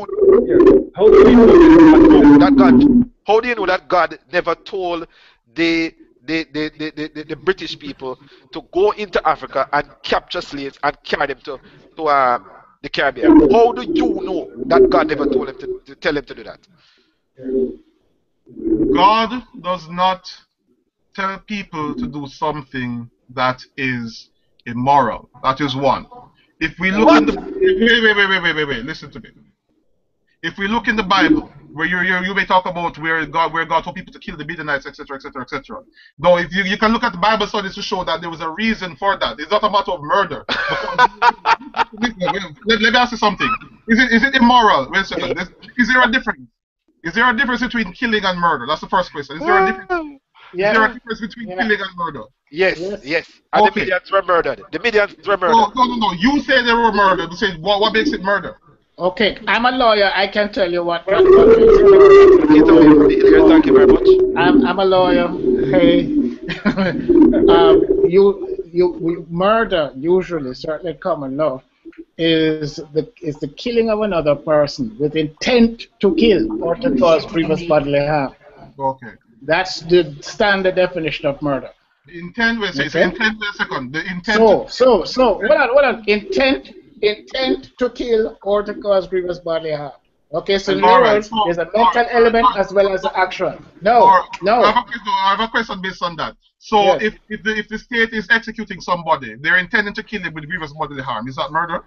know that God never told the British people to go into Africa and capture slaves and carry them to the Caribbean? How do you know that God never told them to do that? God does not tell people to do something that is immoral. That is one. If we look in the wait, listen to me. If we look in the Bible, where you may talk about where God told people to kill the Midianites, etc., etc., etc. Though if you can look at the Bible studies to show that there was a reason for that. It's not a matter of murder. Let me ask you something. Is it immoral? Wait a second. Is there a difference? Is there a difference between killing and murder? That's the first question. Is there a difference? Yeah. Is there a difference between killing and murder? Yes. And okay. The Midians were murdered. No. You say they were murdered. You say, what makes it murder? Okay. I'm a lawyer. I can tell you what makes it murder. Thank you very much. I'm a lawyer. Hey. Murder, usually, certainly common law, is the killing of another person with intent to kill or to cause previous bodily harm. Okay. That's the standard definition of murder. Intent to kill or to cause grievous bodily harm. Okay, so there's a mental element as well as the action. I have a question based on that. So yes. if the state is executing somebody, they're intending to kill them with grievous bodily harm. Is that murder?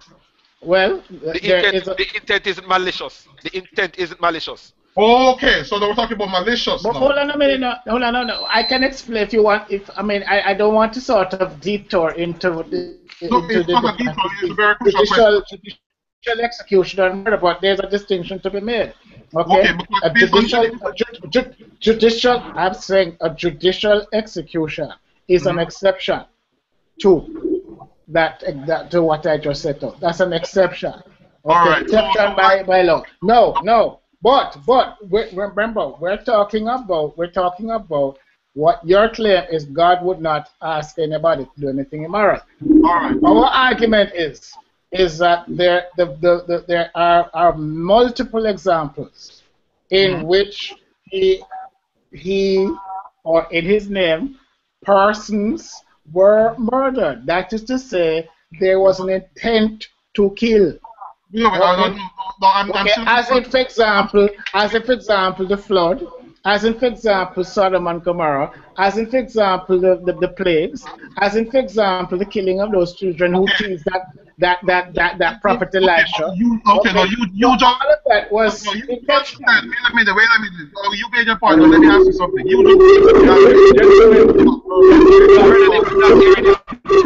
Well, the intent isn't malicious. The intent isn't malicious. Okay, so we're talking about malicious. But hold on a minute, no. I can explain if you want. I don't want to sort of detour into the judicial execution or murder, but there's a distinction to be made. Okay, a judicial execution is an exception to that to what I just said. That's an exception. Okay, all right. Exception by law. No. But remember, we're talking about what your claim is. God would not ask anybody to do anything immoral. All right. Our argument is that there are multiple examples in which he or in his name persons were murdered. That is to say, there was an intent to kill. As if, for example, the flood, as in, for example, Sodom and Gomorrah, as in, for example, the plagues, as in, for example, the killing of those children who teased that prophet Elisha. Wait a minute. You made your point. Let me ask you something. The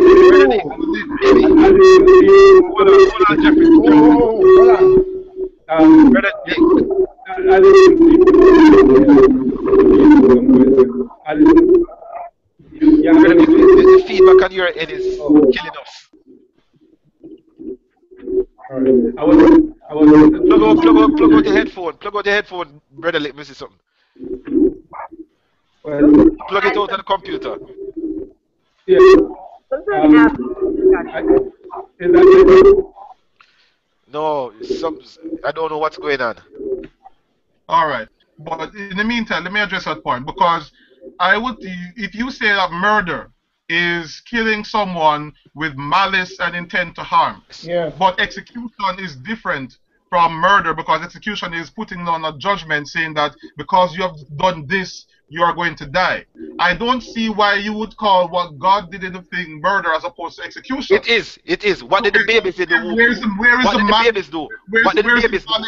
feedback on your end is killing us. Right. I was plug out the headphone. Plug out the headphone, Bredda Nick. Missing something. Well, plug it out on the computer. Yeah. No, I don't know what's going on. All right. But in the meantime, let me address that point, because I would, if you say that murder is killing someone with malice and intent to harm, yeah, but execution is different from murder, because execution is putting on a judgment saying that because you have done this, you are going to die. I don't see why you would call what God did in the thing murder as opposed to execution. It is. It is. What did the babies do? What did the babies do? What did the babies do?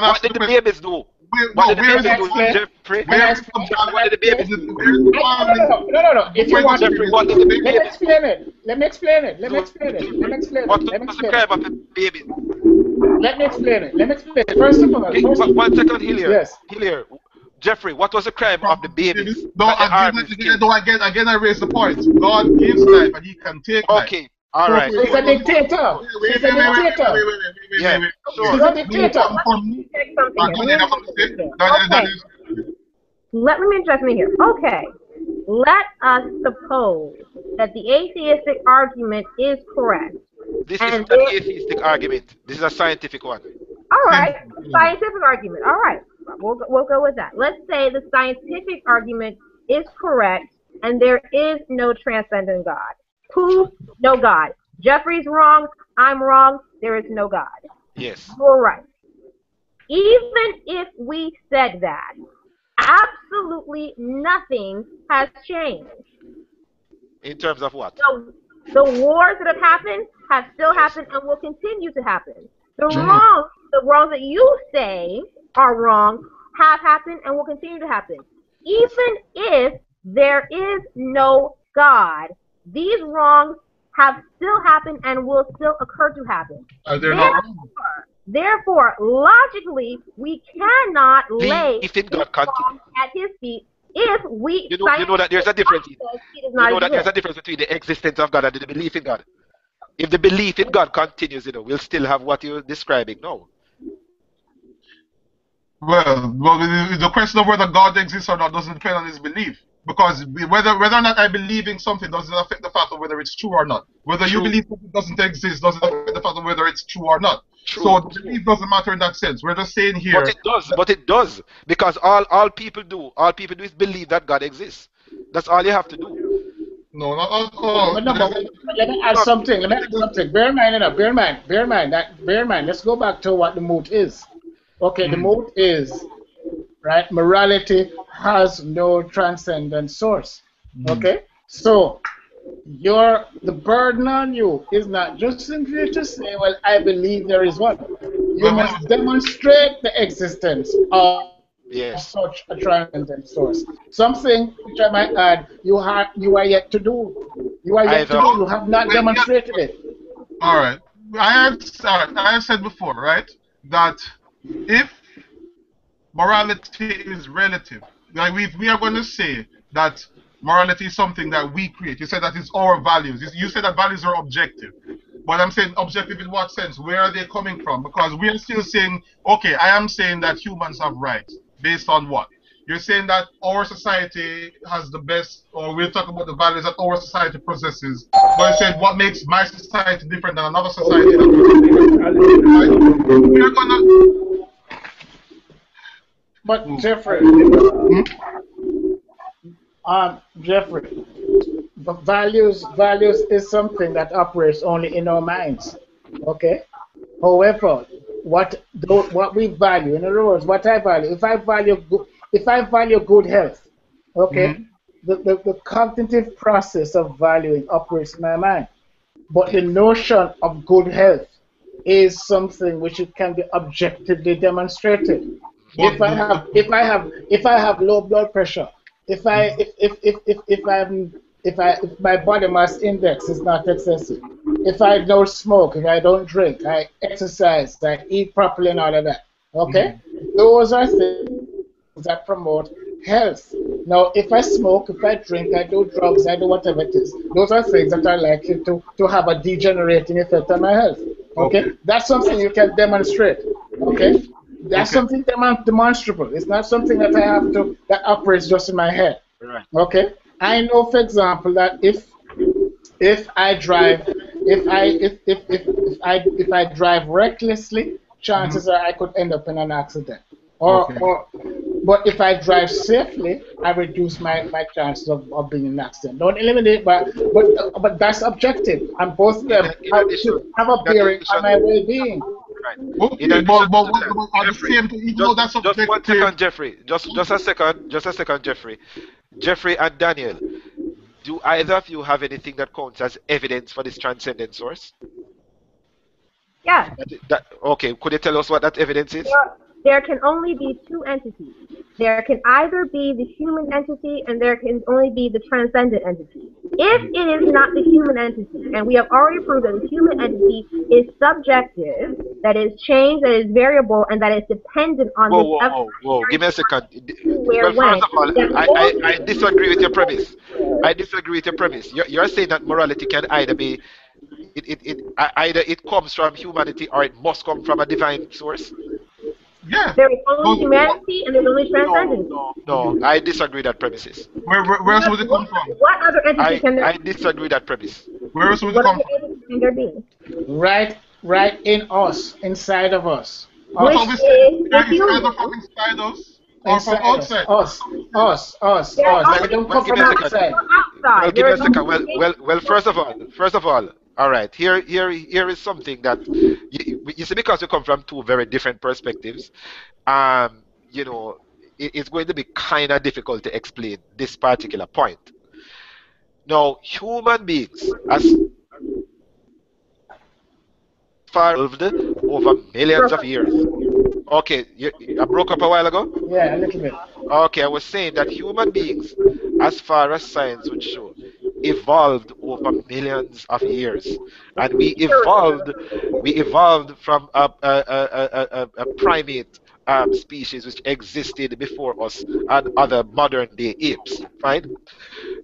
What did the babies do? What did the babies do, Jeffrey? What did the babies do? No. If you want Jeffrey, what did the babies do? Let me explain it. Let me explain it. First of all, one second, Hillier. Yes. Hillier. Jeffrey, what was the crime of the babies? No, again, I raise the point. God gives life and he can take life. Okay, all right. He's a dictator. He's a dictator. Yeah, sure. He's a dictator. Let me address me here. Okay, let us suppose that the atheistic argument is correct. This is an atheistic argument. This is a scientific one. All right, scientific argument. All right. We'll go with that. Let's say the scientific argument is correct and there is no transcendent God. Poof, no God. Jeffrey's wrong, I'm wrong, there is no God. Yes. You're right. Even if we said that, absolutely nothing has changed. In terms of what? The wars that have happened have still happened and will continue to happen. The wrongs that you say are wrong have happened and will continue to happen. Even if there is no God, these wrongs have still happened and will still occur to happen. Therefore, logically, we cannot lay God at his feet if we... You know that there's a difference. There's a difference between the existence of God and the belief in God. If the belief in God continues, you know, we'll still have what you're describing now. Well, the question of whether God exists or not doesn't depend on his belief. Because whether or not I believe in something doesn't affect the fact of whether it's true or not. Whether you believe something doesn't exist doesn't affect the fact of whether it's true or not. So the belief doesn't matter in that sense. We're just saying here... But it does. Because all people do is believe that God exists. That's all you have to do. No, not all. Let me add something. Bear in mind. Let's go back to what the moot is. Okay, the moot is, right, morality has no transcendent source. Okay? So the burden on you is not just simply to say, well, I believe there is one. You must demonstrate the existence of such a transcendent source. Something which I might add, you are yet to do. You have not demonstrated it. All right. I have said before, right, that if morality is relative, like we are going to say that morality is something that we create. You said that it's our values. You said that values are objective. But I'm saying objective in what sense? Where are they coming from? Because we are still saying, okay, I am saying that humans have rights. Based on what? You're saying that our society has the best, or we're talking about the values that our society possesses. But you said what makes my society different than another society? But Jeffrey, Jeffrey, values is something that operates only in our minds. Okay. However, what we value, in other words, what I value. If I value good health, okay, the cognitive process of valuing operates in my mind. But the notion of good health is something which it can be objectively demonstrated. If I have low blood pressure, if my body mass index is not excessive, if I don't smoke, if I don't drink, I exercise, I eat properly and all of that. Okay? Those are things that promote health. Now, if I smoke, if I drink, I do drugs, I do whatever it is, those are things that are likely to have a degenerating effect on my health. Okay? That's something you can demonstrate. Okay? That's something demonstrable. It's not something that I have to, that operates just in my head. Right. Okay? I know, for example, that if I drive If I drive recklessly, chances are I could end up in an accident. But if I drive safely, I reduce my chances of being in an accident. Don't eliminate, but that's objective. And both of them have a bearing on my well-being. Right. Okay, Jeffrey, just a second. Jeffrey and Daniel, do either of you have anything that counts as evidence for this transcendent source? Yeah. Okay, could you tell us what that evidence is? There can only be two entities. There can either be the human entity and there can only be the transcendent entity. If it is not the human entity, and we have already proved that the human entity is subjective, that is changed, that is variable, and that is dependent on the... Whoa, give me a second. Well, first of all, I disagree with your premise. You're saying that morality can either be... Either it comes from humanity or it must come from a divine source. Yeah. There is only humanity and there is only transcendence. No, I disagree with that premise. Where else would it come from? What other entity can there be? I disagree with that premise. Where else would it come from? Right in us, inside of us. Well, first of all, all right, here is something that you see, because we come from two very different perspectives, you know, it's going to be kind of difficult to explain this particular point. Now, human beings as far over millions of years. Okay, I broke up a while ago? Yeah, a little bit. Okay, I was saying that human beings, as far as science would show, evolved over millions of years, and we evolved from a primate species which existed before us and other modern day apes, right?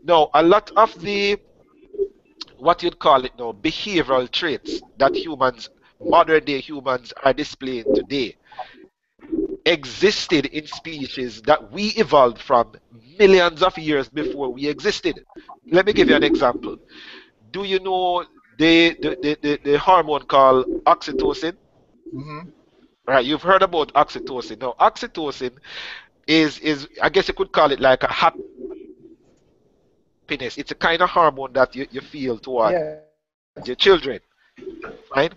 Now, a lot of the, what you'd call it now, behavioral traits that humans, modern day humans, are displaying today existed in species that we evolved from millions of years before we existed. Let me give you an example. Do you know the hormone called oxytocin? Right, you've heard about oxytocin. Now, oxytocin is I guess you could call it like a happiness. It's a kind of hormone that you feel toward your children, right?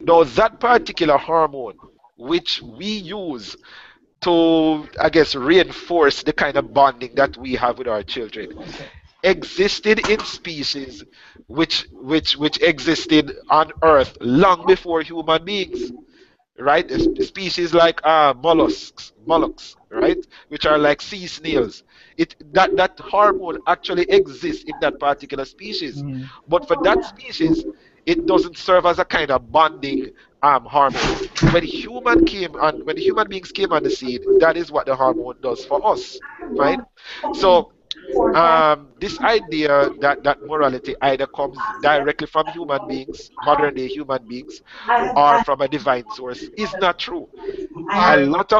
Now, that particular hormone, which we use to, I guess, reinforce the kind of bonding that we have with our children, existed in species which existed on Earth long before human beings, right? Species like mollusks, right, which are like sea snails. That hormone actually exists in that particular species, but for that species, it doesn't serve as a kind of bonding hormone. When human beings came on the scene, that is what the hormone does for us, right? So this idea that morality either comes directly from human beings, modern day human beings, or from a divine source is not true. A lot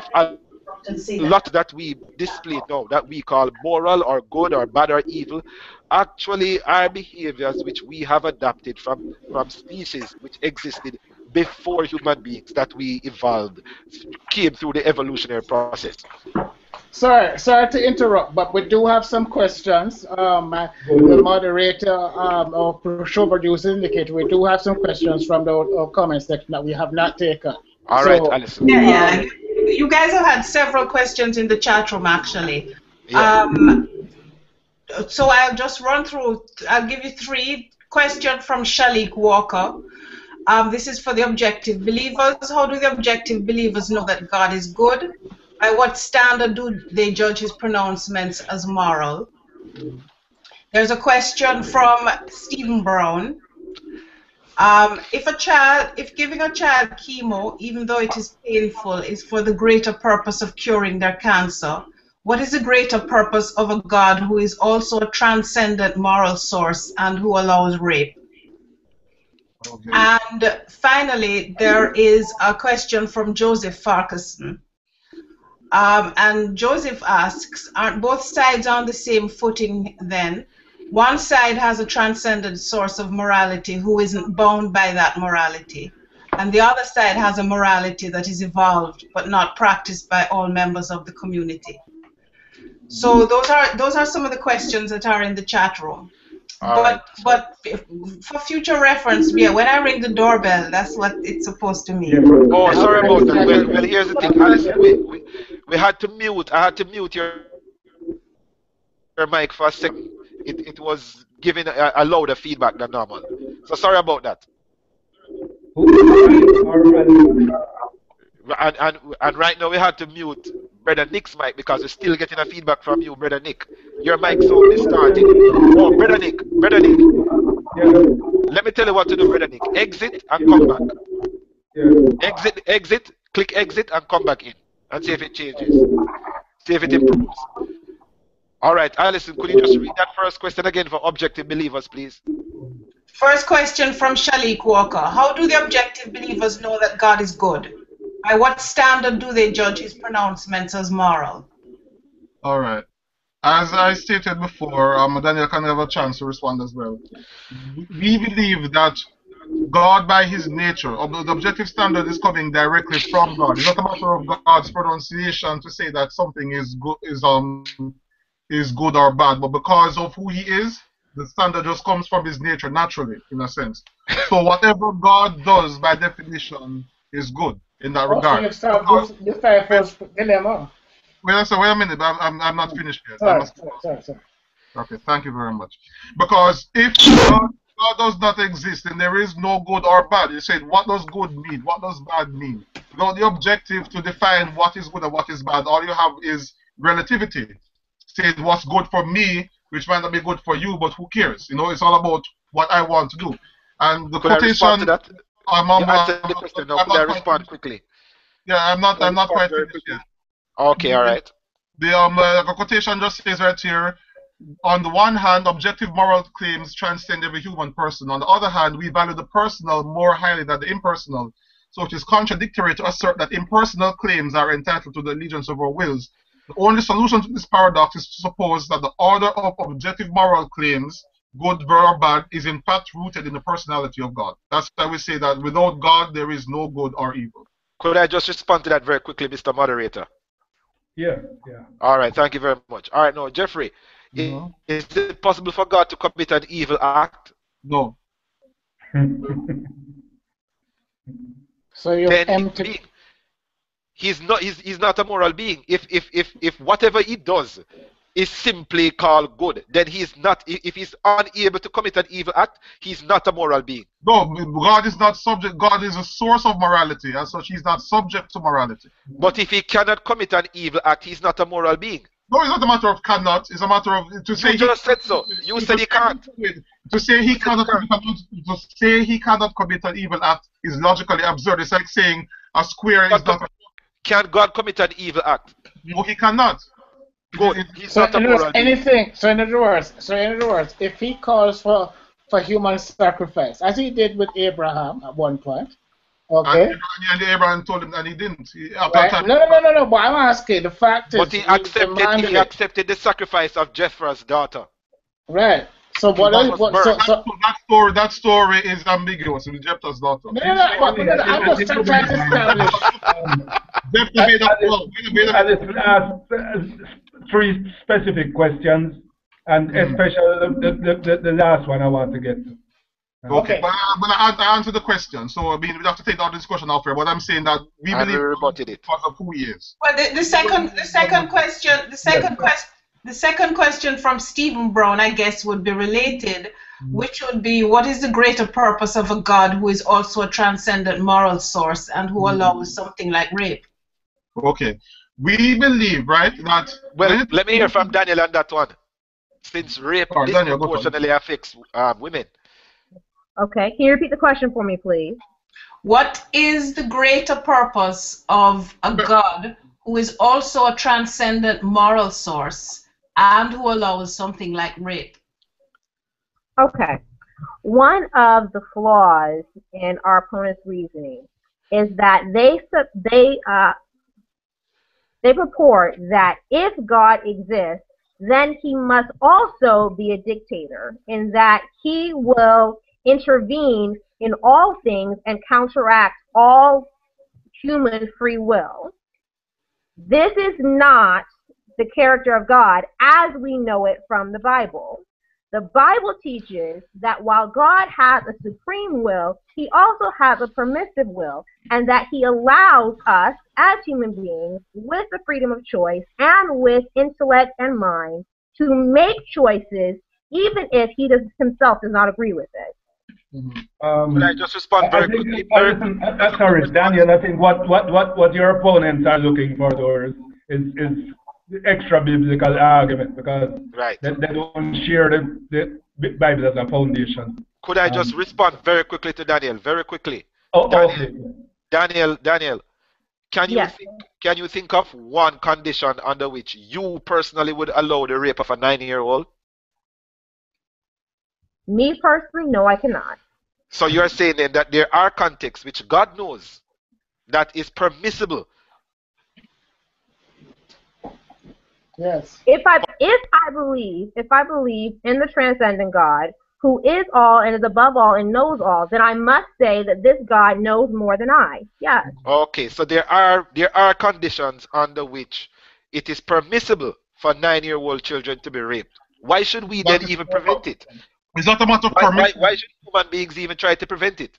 that we display now, that we call moral or good or bad or evil, actually are behaviors which we have adapted from species which existed before human beings, that we evolved, came through the evolutionary process. Sorry to interrupt, but we do have some questions. The moderator or show producer indicated we do have some questions from the comment section that we have not taken. All right, Alison. Yeah. You guys have had several questions in the chat room, actually. Yeah. So I'll just run through. I'll give you three. Question from Shalik Walker. This is for the objective believers. How do the objective believers know that God is good? By what standard do they judge his pronouncements as moral? There's a question from Stephen Brown. If giving a child chemo, even though it is painful, is for the greater purpose of curing their cancer, what is the greater purpose of a God who is also a transcendent moral source and who allows rape? Okay. And finally, there is a question from Joseph Farquharson. And Joseph asks, aren't both sides on the same footing then? One side has a transcendent source of morality who isn't bound by that morality, and the other side has a morality that is evolved but not practiced by all members of the community. So those are some of the questions that are in the chat room. But for future reference, yeah, when I ring the doorbell, that's what it's supposed to mean. Oh, sorry about that. Well, here's the thing, Alison, we had to mute. I had to mute your mic for a second. It was giving a louder feedback than normal. So sorry about that. And right now we had to mute Bredda Nick's mic because we're still getting a feedback from you, Bredda Nick. Your mic's so distorted. Oh, Bredda Nick. Yeah. Let me tell you what to do, Bredda Nick. Exit and come back. Yeah. Exit, click exit and come back in and see if it changes. See if it improves. All right, Alison, could you just read that first question again for Objective Believers, please? First question from Shalik Walker. How do the Objective Believers know that God is good? By what standard do they judge his pronouncements as moral? All right. As I stated before, Daniel can have a chance to respond as well. We believe that God, by his nature, the objective standard is coming directly from God. It's not a matter of God's pronunciation to say that something is good or bad, but because of who he is, the standard just comes from his nature naturally, in a sense. So whatever God does, by definition, is good. In that regard. Wait a minute, I'm not finished yet. Sorry. Okay, thank you very much. Because if God does not exist, then there is no good or bad. You said, what does good mean? What does bad mean? Now, the objective to define what is good and what is bad, all you have is relativity. Say what's good for me, which might not be good for you, but who cares? You know, it's all about what I want to do. And the quotation. I'm not quite finished yet. Okay, all right. The quotation just says right here, on the one hand, objective moral claims transcend every human person. On the other hand, we value the personal more highly than the impersonal. So it is contradictory to assert that impersonal claims are entitled to the allegiance of our wills. The only solution to this paradox is to suppose that the order of objective moral claims, good, or bad, is in fact rooted in the personality of God. That's why we say that without God there is no good or evil. Could I just respond to that very quickly, Mr. Moderator? Yeah. All right, thank you very much. All right, now, Jeffrey, is it possible for God to commit an evil act? No. So you're empty. He's not a moral being. If whatever he does is simply called good, then he's not, if he's unable to commit an evil act, he's not a moral being. No, God is not subject, God is a source of morality, and so he's not subject to morality. But if he cannot commit an evil act, he's not a moral being. No, it's not a matter of cannot, it's a matter of, to say... You just said so, you said he can't. To say he cannot commit an evil act is logically absurd. It's like saying a square is not... Can God commit an evil act? No, he cannot. Good. So in other words, if he calls for human sacrifice, as he did with Abraham at one point, okay. And Abraham told him, and he didn't. No. But I'm asking. The fact is, but he accepted the sacrifice of Jethro's daughter. Right. So what is that story is ambiguous with Jethro's daughter. No, I'm just trying to establish. Jethro made up three specific questions, and especially the last one I want to get to. Okay. But I answered the question, so I mean we have to take all the discussion off here. But I'm saying that we believe because of who he is. Well, the second question from Stephen Brown, I guess, would be related, which would be, what is the greater purpose of a God who is also a transcendent moral source and who allows something like rape? Okay. We believe, right, that... Well, let me hear from Daniel on that one, since rape disproportionately affects women. Okay. Can you repeat the question for me, please? What is the greater purpose of a God who is also a transcendent moral source and who allows something like rape? Okay. One of the flaws in our opponents' reasoning is that they purport that if God exists, then he must also be a dictator, in that he will intervene in all things and counteract all human free will. This is not the character of God as we know it from the Bible. The Bible teaches that while God has a supreme will, he also has a permissive will, and that he allows us as human beings with the freedom of choice and with intellect and mind to make choices even if he himself does not agree with it. Mm-hmm. Can I just respond very quickly? Sorry, Daniel, I think what your opponents are looking for is the extra biblical argument, because they don't share the Bible as a foundation. Could I just respond very quickly to Daniel? Very quickly. Oh, Daniel, can you think of one condition under which you personally would allow the rape of a 9-year-old? Me personally, no, I cannot. So you are saying then that there are contexts which God knows that is permissible. Yes. If I believe in the transcendent God, who is all and is above all and knows all, then I must say that this God knows more than I. Yes. Okay, so there are conditions under which it is permissible for 9-year-old children to be raped. Why should we then even prevent it? It's not a matter of permissible. Why should human beings even try to prevent it?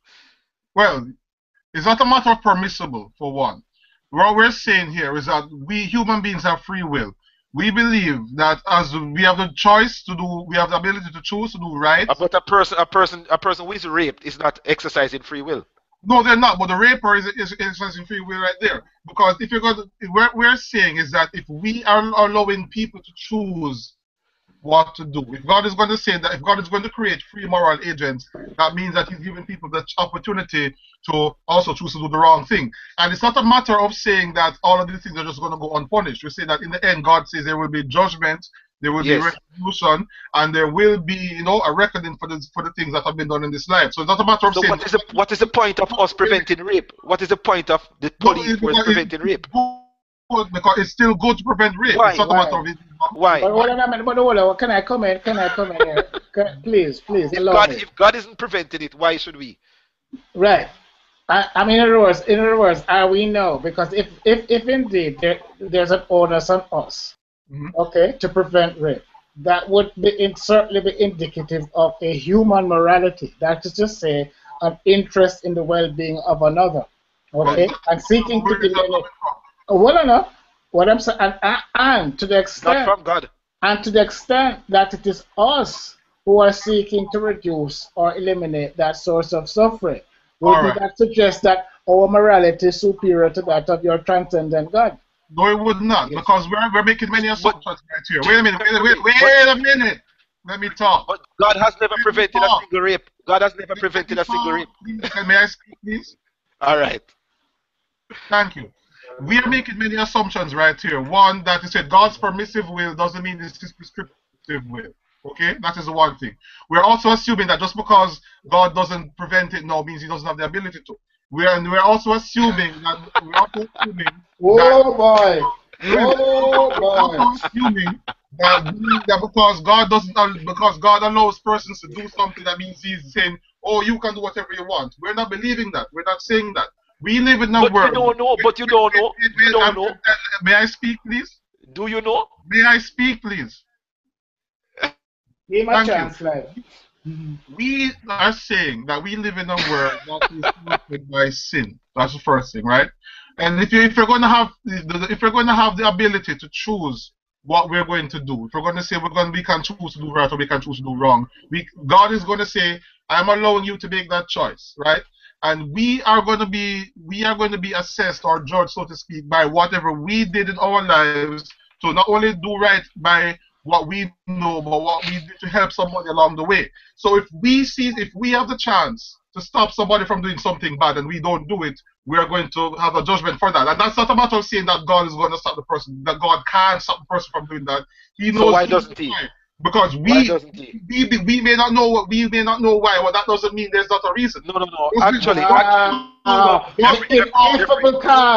Well, it's not a matter of permissible, for one. What we're saying here is that we human beings have free will. We believe that as we have the choice to do, we have the ability to choose to do right. But a person who is raped is not exercising free will. No, they're not. But the raper is exercising free will right there. Because if you're going to, what we're saying is that if we are allowing people to choose what to do, if God is going to say that, if God is going to create free moral agents, that means that he's giving people the opportunity to also choose to do the wrong thing. And it's not a matter of saying that all of these things are just going to go unpunished. We say that in the end, God says there will be judgment, there will be retribution, and there will be, you know, a reckoning for the things that have been done in this life. So it's not a matter of saying... what is the point of us preventing rape? What is the point of the police preventing rape? Because it's still good to prevent rape. Why? It's not a matter of it. Why? But can I comment? Can I comment? Please. If God isn't preventing it, why should we? Right. I mean, in other words, we know, because if indeed there's an onus on us, okay, to prevent rape, that would certainly be indicative of a human morality. That is to say, an interest in the well-being of another, okay, and seeking to eliminate. Well enough. What I'm saying, and to the extent, not from God, and to the extent that it is us who are seeking to reduce or eliminate that source of suffering. Would that suggest that our morality is superior to that of your transcendent God? No, it would not, because we're making many assumptions right here. Wait a minute. Let me talk. But God has never prevented a single rape. God has never prevented a single rape. May I speak, please? All right. Thank you. We are making many assumptions right here. One, that is said God's permissive will doesn't mean it's his prescriptive will. Okay, that is the one thing. We're also assuming that just because God doesn't prevent it now means he doesn't have the ability to. We're also assuming that... We're also assuming that because God allows persons to do something, that means he's saying, oh, you can do whatever you want. We're not believing that. We're not saying that. We live in a world... But you don't know. May I speak, please? Do you know? May I speak, please? We are saying that we live in a world that is affected by sin. That's the first thing, right? And if we're going to have the ability to choose what we're going to do, if we're going to say we can choose to do right or we can choose to do wrong, God is going to say, I'm allowing you to make that choice, right? And we are going to be assessed or judged, so to speak, by whatever we did in our lives to not only do right by what we know, but what we do to help somebody along the way. So if we have the chance to stop somebody from doing something bad and we don't do it, we are going to have a judgment for that. And that's not a matter of saying that God is going to stop the person, that God can stop the person from doing that. He knows. So why doesn't he? Because we may not know what we may not know why, but that doesn't mean there's not a reason. No, no, no. Actually,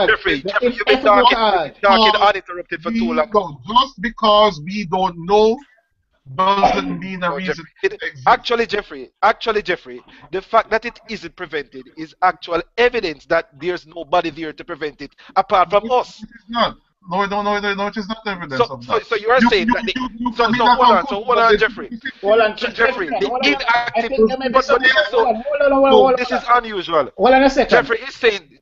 Jeffrey, you've been talking uninterrupted for too long. No, just because we don't know doesn't mean a reason. Actually, Jeffrey, the fact that it isn't prevented is actual evidence that there's nobody there to prevent it apart from us. It is not. No, it is not evidence. So you are saying that. Hold on, Jeffrey. This is unusual. Hold on a second.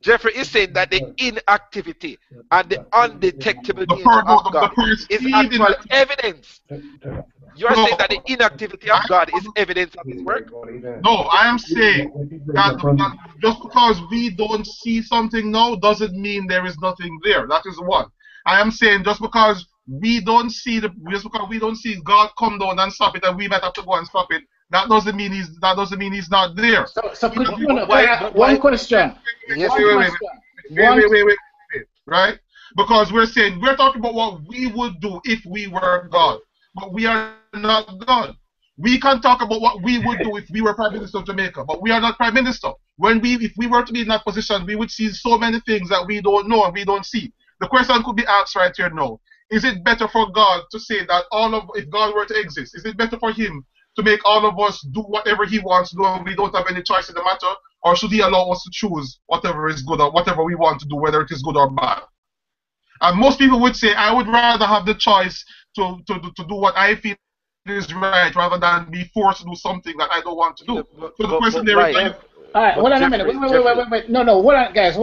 Jeffrey is saying that the inactivity and the undetectable nature of God is actual evidence. You are saying that the inactivity of God is evidence of His work? No, I am saying that just because we don't see something now doesn't mean there is nothing there. That is one. I am saying just because we don't see God come down and stop it, and we might have to go and stop it. That doesn't mean He's not there. So one question. Wait. Right? Because we're talking about what we would do if we were God, but we are not God. We can talk about what we would do if we were Prime Minister of Jamaica, but we are not Prime Minister. If we were to be in that position, we would see so many things that we don't know and we don't see. The question could be asked right here now. Is it better for God to say that if God were to exist, is it better for Him to make all of us do whatever He wants to do and we don't have any choice in the matter? Or should He allow us to choose whatever is good or whatever we want to do, whether it is good or bad? And most people would say, I would rather have the choice to do what I feel is right rather than be forced to do something that I don't want to do. All right, hold on a minute. No, hold on, guys.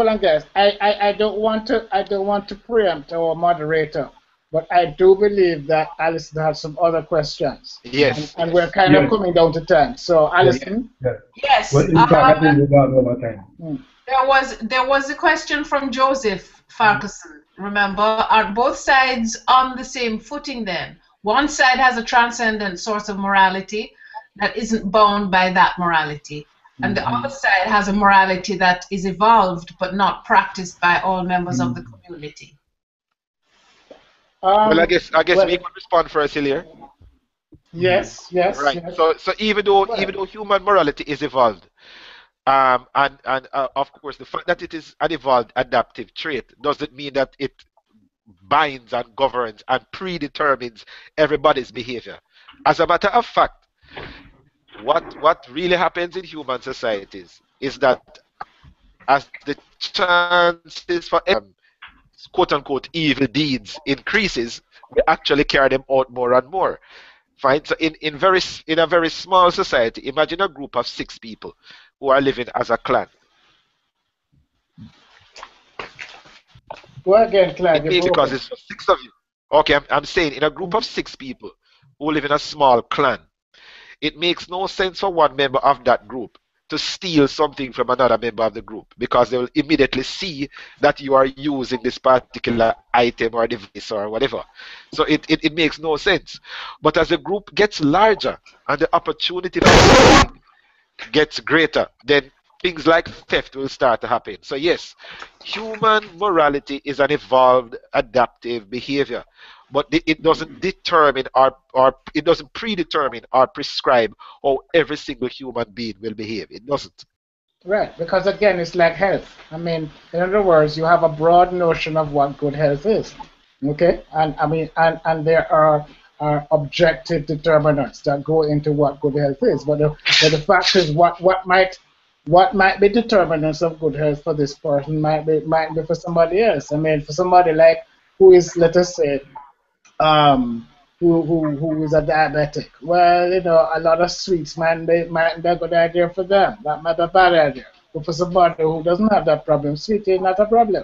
I don't want to preempt our moderator, but I do believe that Alison has some other questions. Yes. And we're kind of coming down to time. So, Alison? Yes. What is happening without over time? There was a question from Joseph Farquharson. Remember, are both sides on the same footing then? One side has a transcendent source of morality that isn't bound by that morality. And the other side has a morality that is evolved but not practiced by all members of the community. Well, I guess we could respond first, Hillier. Yes. Right. Yes. So even though human morality is evolved, and of course the fact that it is an evolved adaptive trait doesn't mean that it binds and governs and predetermines everybody's behavior. As a matter of fact, what really happens in human societies is that as the chances for quote-unquote evil deeds increases, we actually carry them out more and more. Fine? So in a very small society, imagine a group of 6 people who are living as a clan. Well, again, Clive, because it's 6 of you. Okay, I'm saying in a group of 6 people who live in a small clan, it makes no sense for one member of that group to steal something from another member of the group, because they will immediately see that you are using this particular item or device or whatever. So it makes no sense. But as the group gets larger and the opportunity gets greater, then things like theft will start to happen. So yes, human morality is an evolved adaptive behavior. But it doesn't determine or it doesn't predetermine or prescribe how every single human being will behave. It doesn't. Right, because again, it's like health. I mean, in other words, you have a broad notion of what good health is. Okay, and I mean, and there are objective determinants that go into what good health is. But the fact is, what might be determinants of good health for this person might be for somebody else. I mean, for somebody like who is, let us say, who is a diabetic. Well, you know, a lot of sweets might be a good idea for them. That might be a bad idea. But for somebody who doesn't have that problem, sweet is not a problem.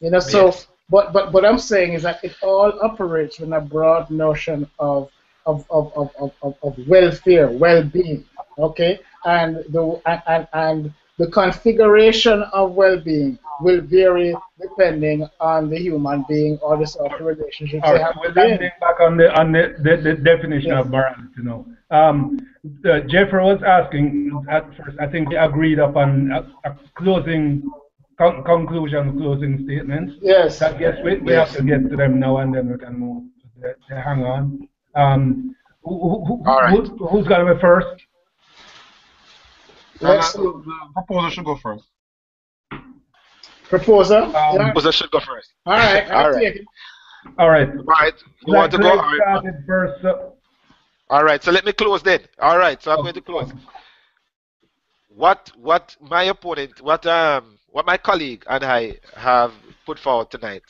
You know, so yes. but what I'm saying is that it all operates with a broad notion of welfare, well-being. Okay? And the configuration of well-being will vary depending on the human being or the sort of relationship they have with them. Back on the definition of morality, you know. Jeffrey was asking at first. I think they agreed upon a closing conclusion, closing statements. Yes. That, yes, we have to get to them now, and then we can move. Hang on. Who's going to go first? Proposer should go first. Proposer? Proposer should go first. All right. All right. You want to go? All right. First, all right. So let me close then. All right. So I'm going to close. What my opponent, what my colleague and I have put forward tonight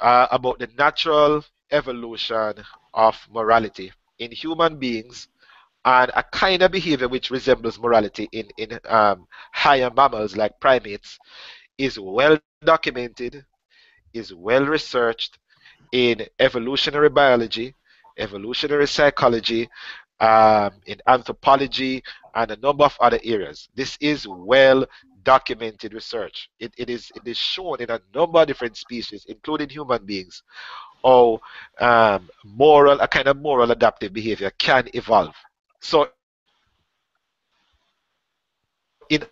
about the natural evolution of morality in human beings and a kind of behavior which resembles morality in higher mammals like primates is well documented, is well researched in evolutionary biology, evolutionary psychology, in anthropology, and a number of other areas. This is well documented research. It is shown in a number of different species, including human beings, how a kind of moral adaptive behavior can evolve. So, in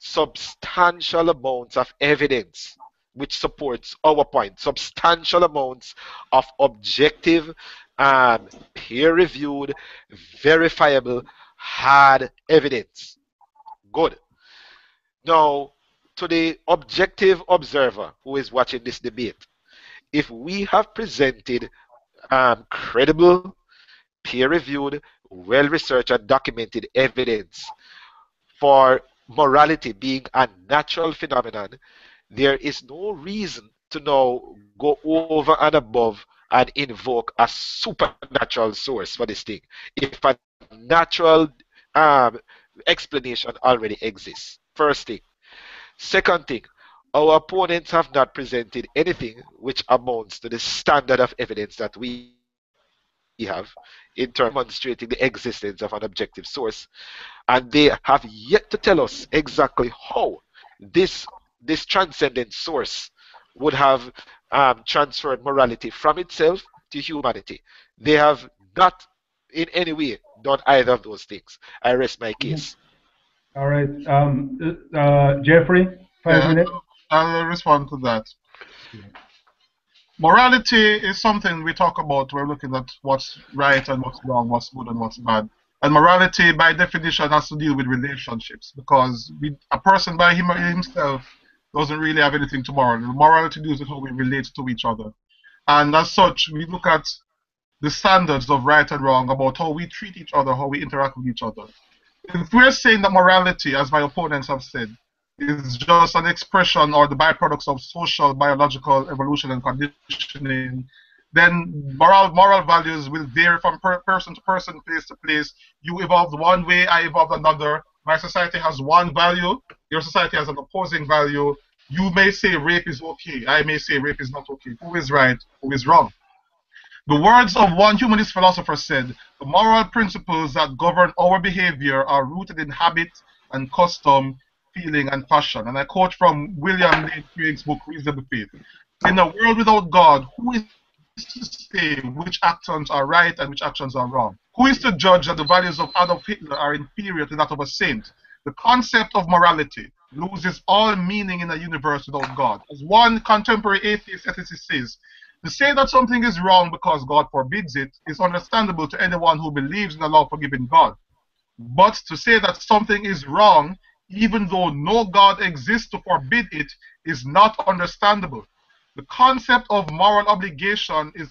substantial amounts of evidence which supports our point, substantial amounts of objective, peer-reviewed, verifiable, hard evidence. Good. Now, to the objective observer who is watching this debate, if we have presented credible, peer-reviewed, well-researched and documented evidence for morality being a natural phenomenon, there is no reason to now go over and above and invoke a supernatural source for this thing if a natural explanation already exists. First thing. Second thing, our opponents have not presented anything which amounts to the standard of evidence that we have in terms of demonstrating the existence of an objective source, and they have yet to tell us exactly how this transcendent source would have transferred morality from itself to humanity. They have not in any way done either of those things. I rest my case. All right. Jeffrey, 5 minutes. I'll respond to that. Morality is something we talk about. We're looking at what's right and what's wrong, what's good and what's bad. And morality, by definition, has to deal with relationships, because a person by himself doesn't really have anything to moral. Morality deals with how we relate to each other. And as such, we look at the standards of right and wrong, about how we treat each other, how we interact with each other. If we're saying that morality, as my opponents have said, is just an expression or the byproducts of social, biological evolution and conditioning, then moral values will vary from person to person, place to place. You evolved one way, I evolved another. My society has one value, your society has an opposing value. You may say rape is okay, I may say rape is not okay. Who is right, who is wrong? The words of one humanist philosopher said, the moral principles that govern our behavior are rooted in habit and custom, feeling and passion. And I quote from William Lane Craig's book, Reasonable Faith. In a world without God, who is to say which actions are right and which actions are wrong? Who is to judge that the values of Adolf Hitler are inferior to that of a saint? The concept of morality loses all meaning in a universe without God. As one contemporary atheist ethicist says, to say that something is wrong because God forbids it is understandable to anyone who believes in a law-forgiving God. But to say that something is wrong, even though no God exists to forbid it, is not understandable. The concept of moral obligation is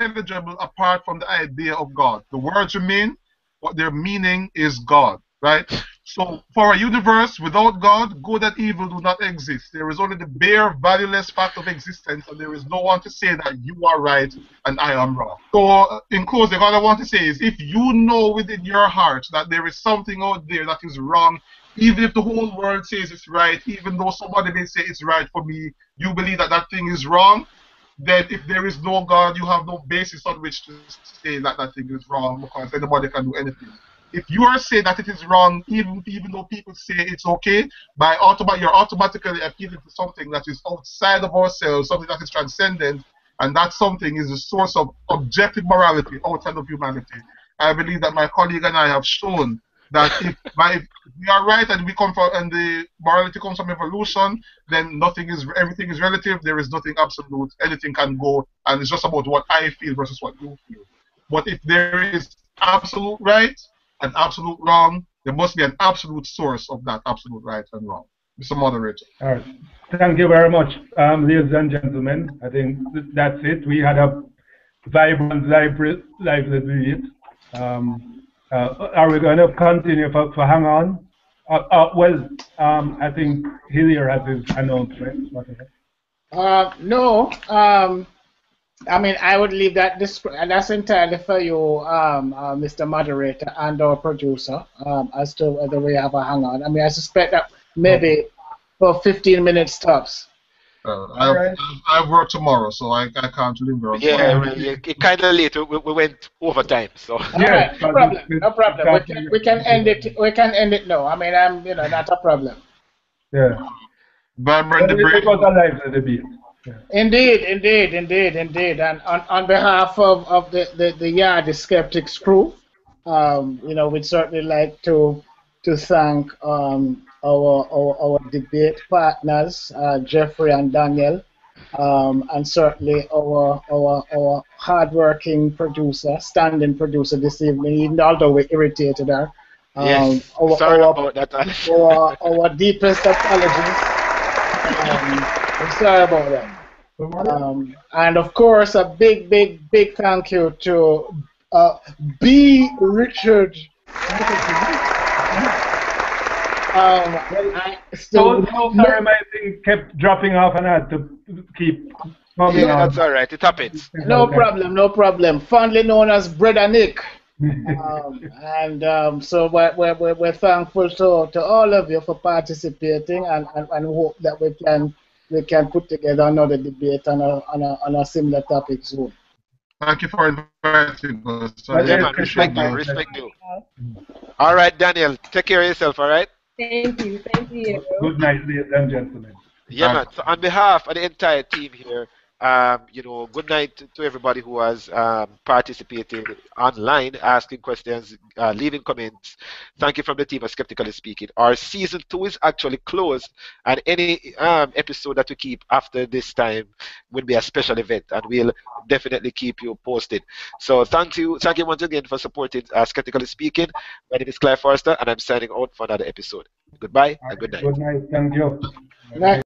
unintelligible apart from the idea of God. The words remain, but their meaning is God, right? So for a universe without God, good and evil do not exist. There is only the bare, valueless fact of existence, and there is no one to say that you are right and I am wrong. So in closing, all I want to say is, if you know within your heart that there is something out there that is wrong, even if the whole world says it's right, even though somebody may say it's right for me, you believe that that thing is wrong, then if there is no God, you have no basis on which to say that that thing is wrong, because anybody can do anything. If you are saying that it is wrong, even though people say it's okay, you're automatically appealing to something that is outside of ourselves, something that is transcendent, and that something is the source of objective morality outside of humanity. I believe that my colleague and I have shown that if we are right and the morality comes from evolution, then everything is relative. There is nothing absolute. Anything can go, and it's just about what I feel versus what you feel. But if there is absolute right and absolute wrong, there must be an absolute source of that absolute right and wrong. Mr. Moderator. All right. Thank you very much, ladies and gentlemen. I think that's it. We had a vibrant, lively debate. Are we going to continue for hang on? I think Hillier has his announcement. No. I mean, I would leave that. That's entirely for you, Mr. Moderator and our producer, as to whether we have a hang on. I mean, I suspect that maybe for 15 minutes tops. I work tomorrow, so I can't remember. Yeah, it's kind of late. We went overtime, so. Yeah, right, no problem. No problem. We can end it. We can end it now. I mean, I'm not a problem. Yeah. But it was a lively debate. Indeed, indeed, indeed, indeed. And on behalf of the Yardie Skeptics crew, we'd certainly like to thank our debate partners, Jeffrey and Daniel, and certainly our hardworking producer, standing producer this evening, even although we irritated her. Yes, sorry about that. Our deepest apologies. I'm sorry about that. And of course, a big, big, big thank you to B. Richard. Sorry, my thing kept dropping off, and I had to keep coming on. That's all right. It happens. No problem. No problem. Fondly known as Bredda Nick. So we're thankful to all of you for participating, and hope that we can put together another debate on a similar topic soon. Thank you for inviting us. Yeah, respect you. All right, Daniel, take care of yourself, all right? Thank you, thank you. Good night, ladies and gentlemen. Yeah, man, so on behalf of the entire team here, good night to everybody who has participated online, asking questions, leaving comments. Thank you from the team of Skeptically Speaking. Our season 2 is actually closed, and any episode that we keep after this time will be a special event, and we'll definitely keep you posted. So thank you once again for supporting Skeptically Speaking. My name is Clive Forrester, and I'm signing out for another episode. Goodbye and good night. Good night. Thank you. Good night.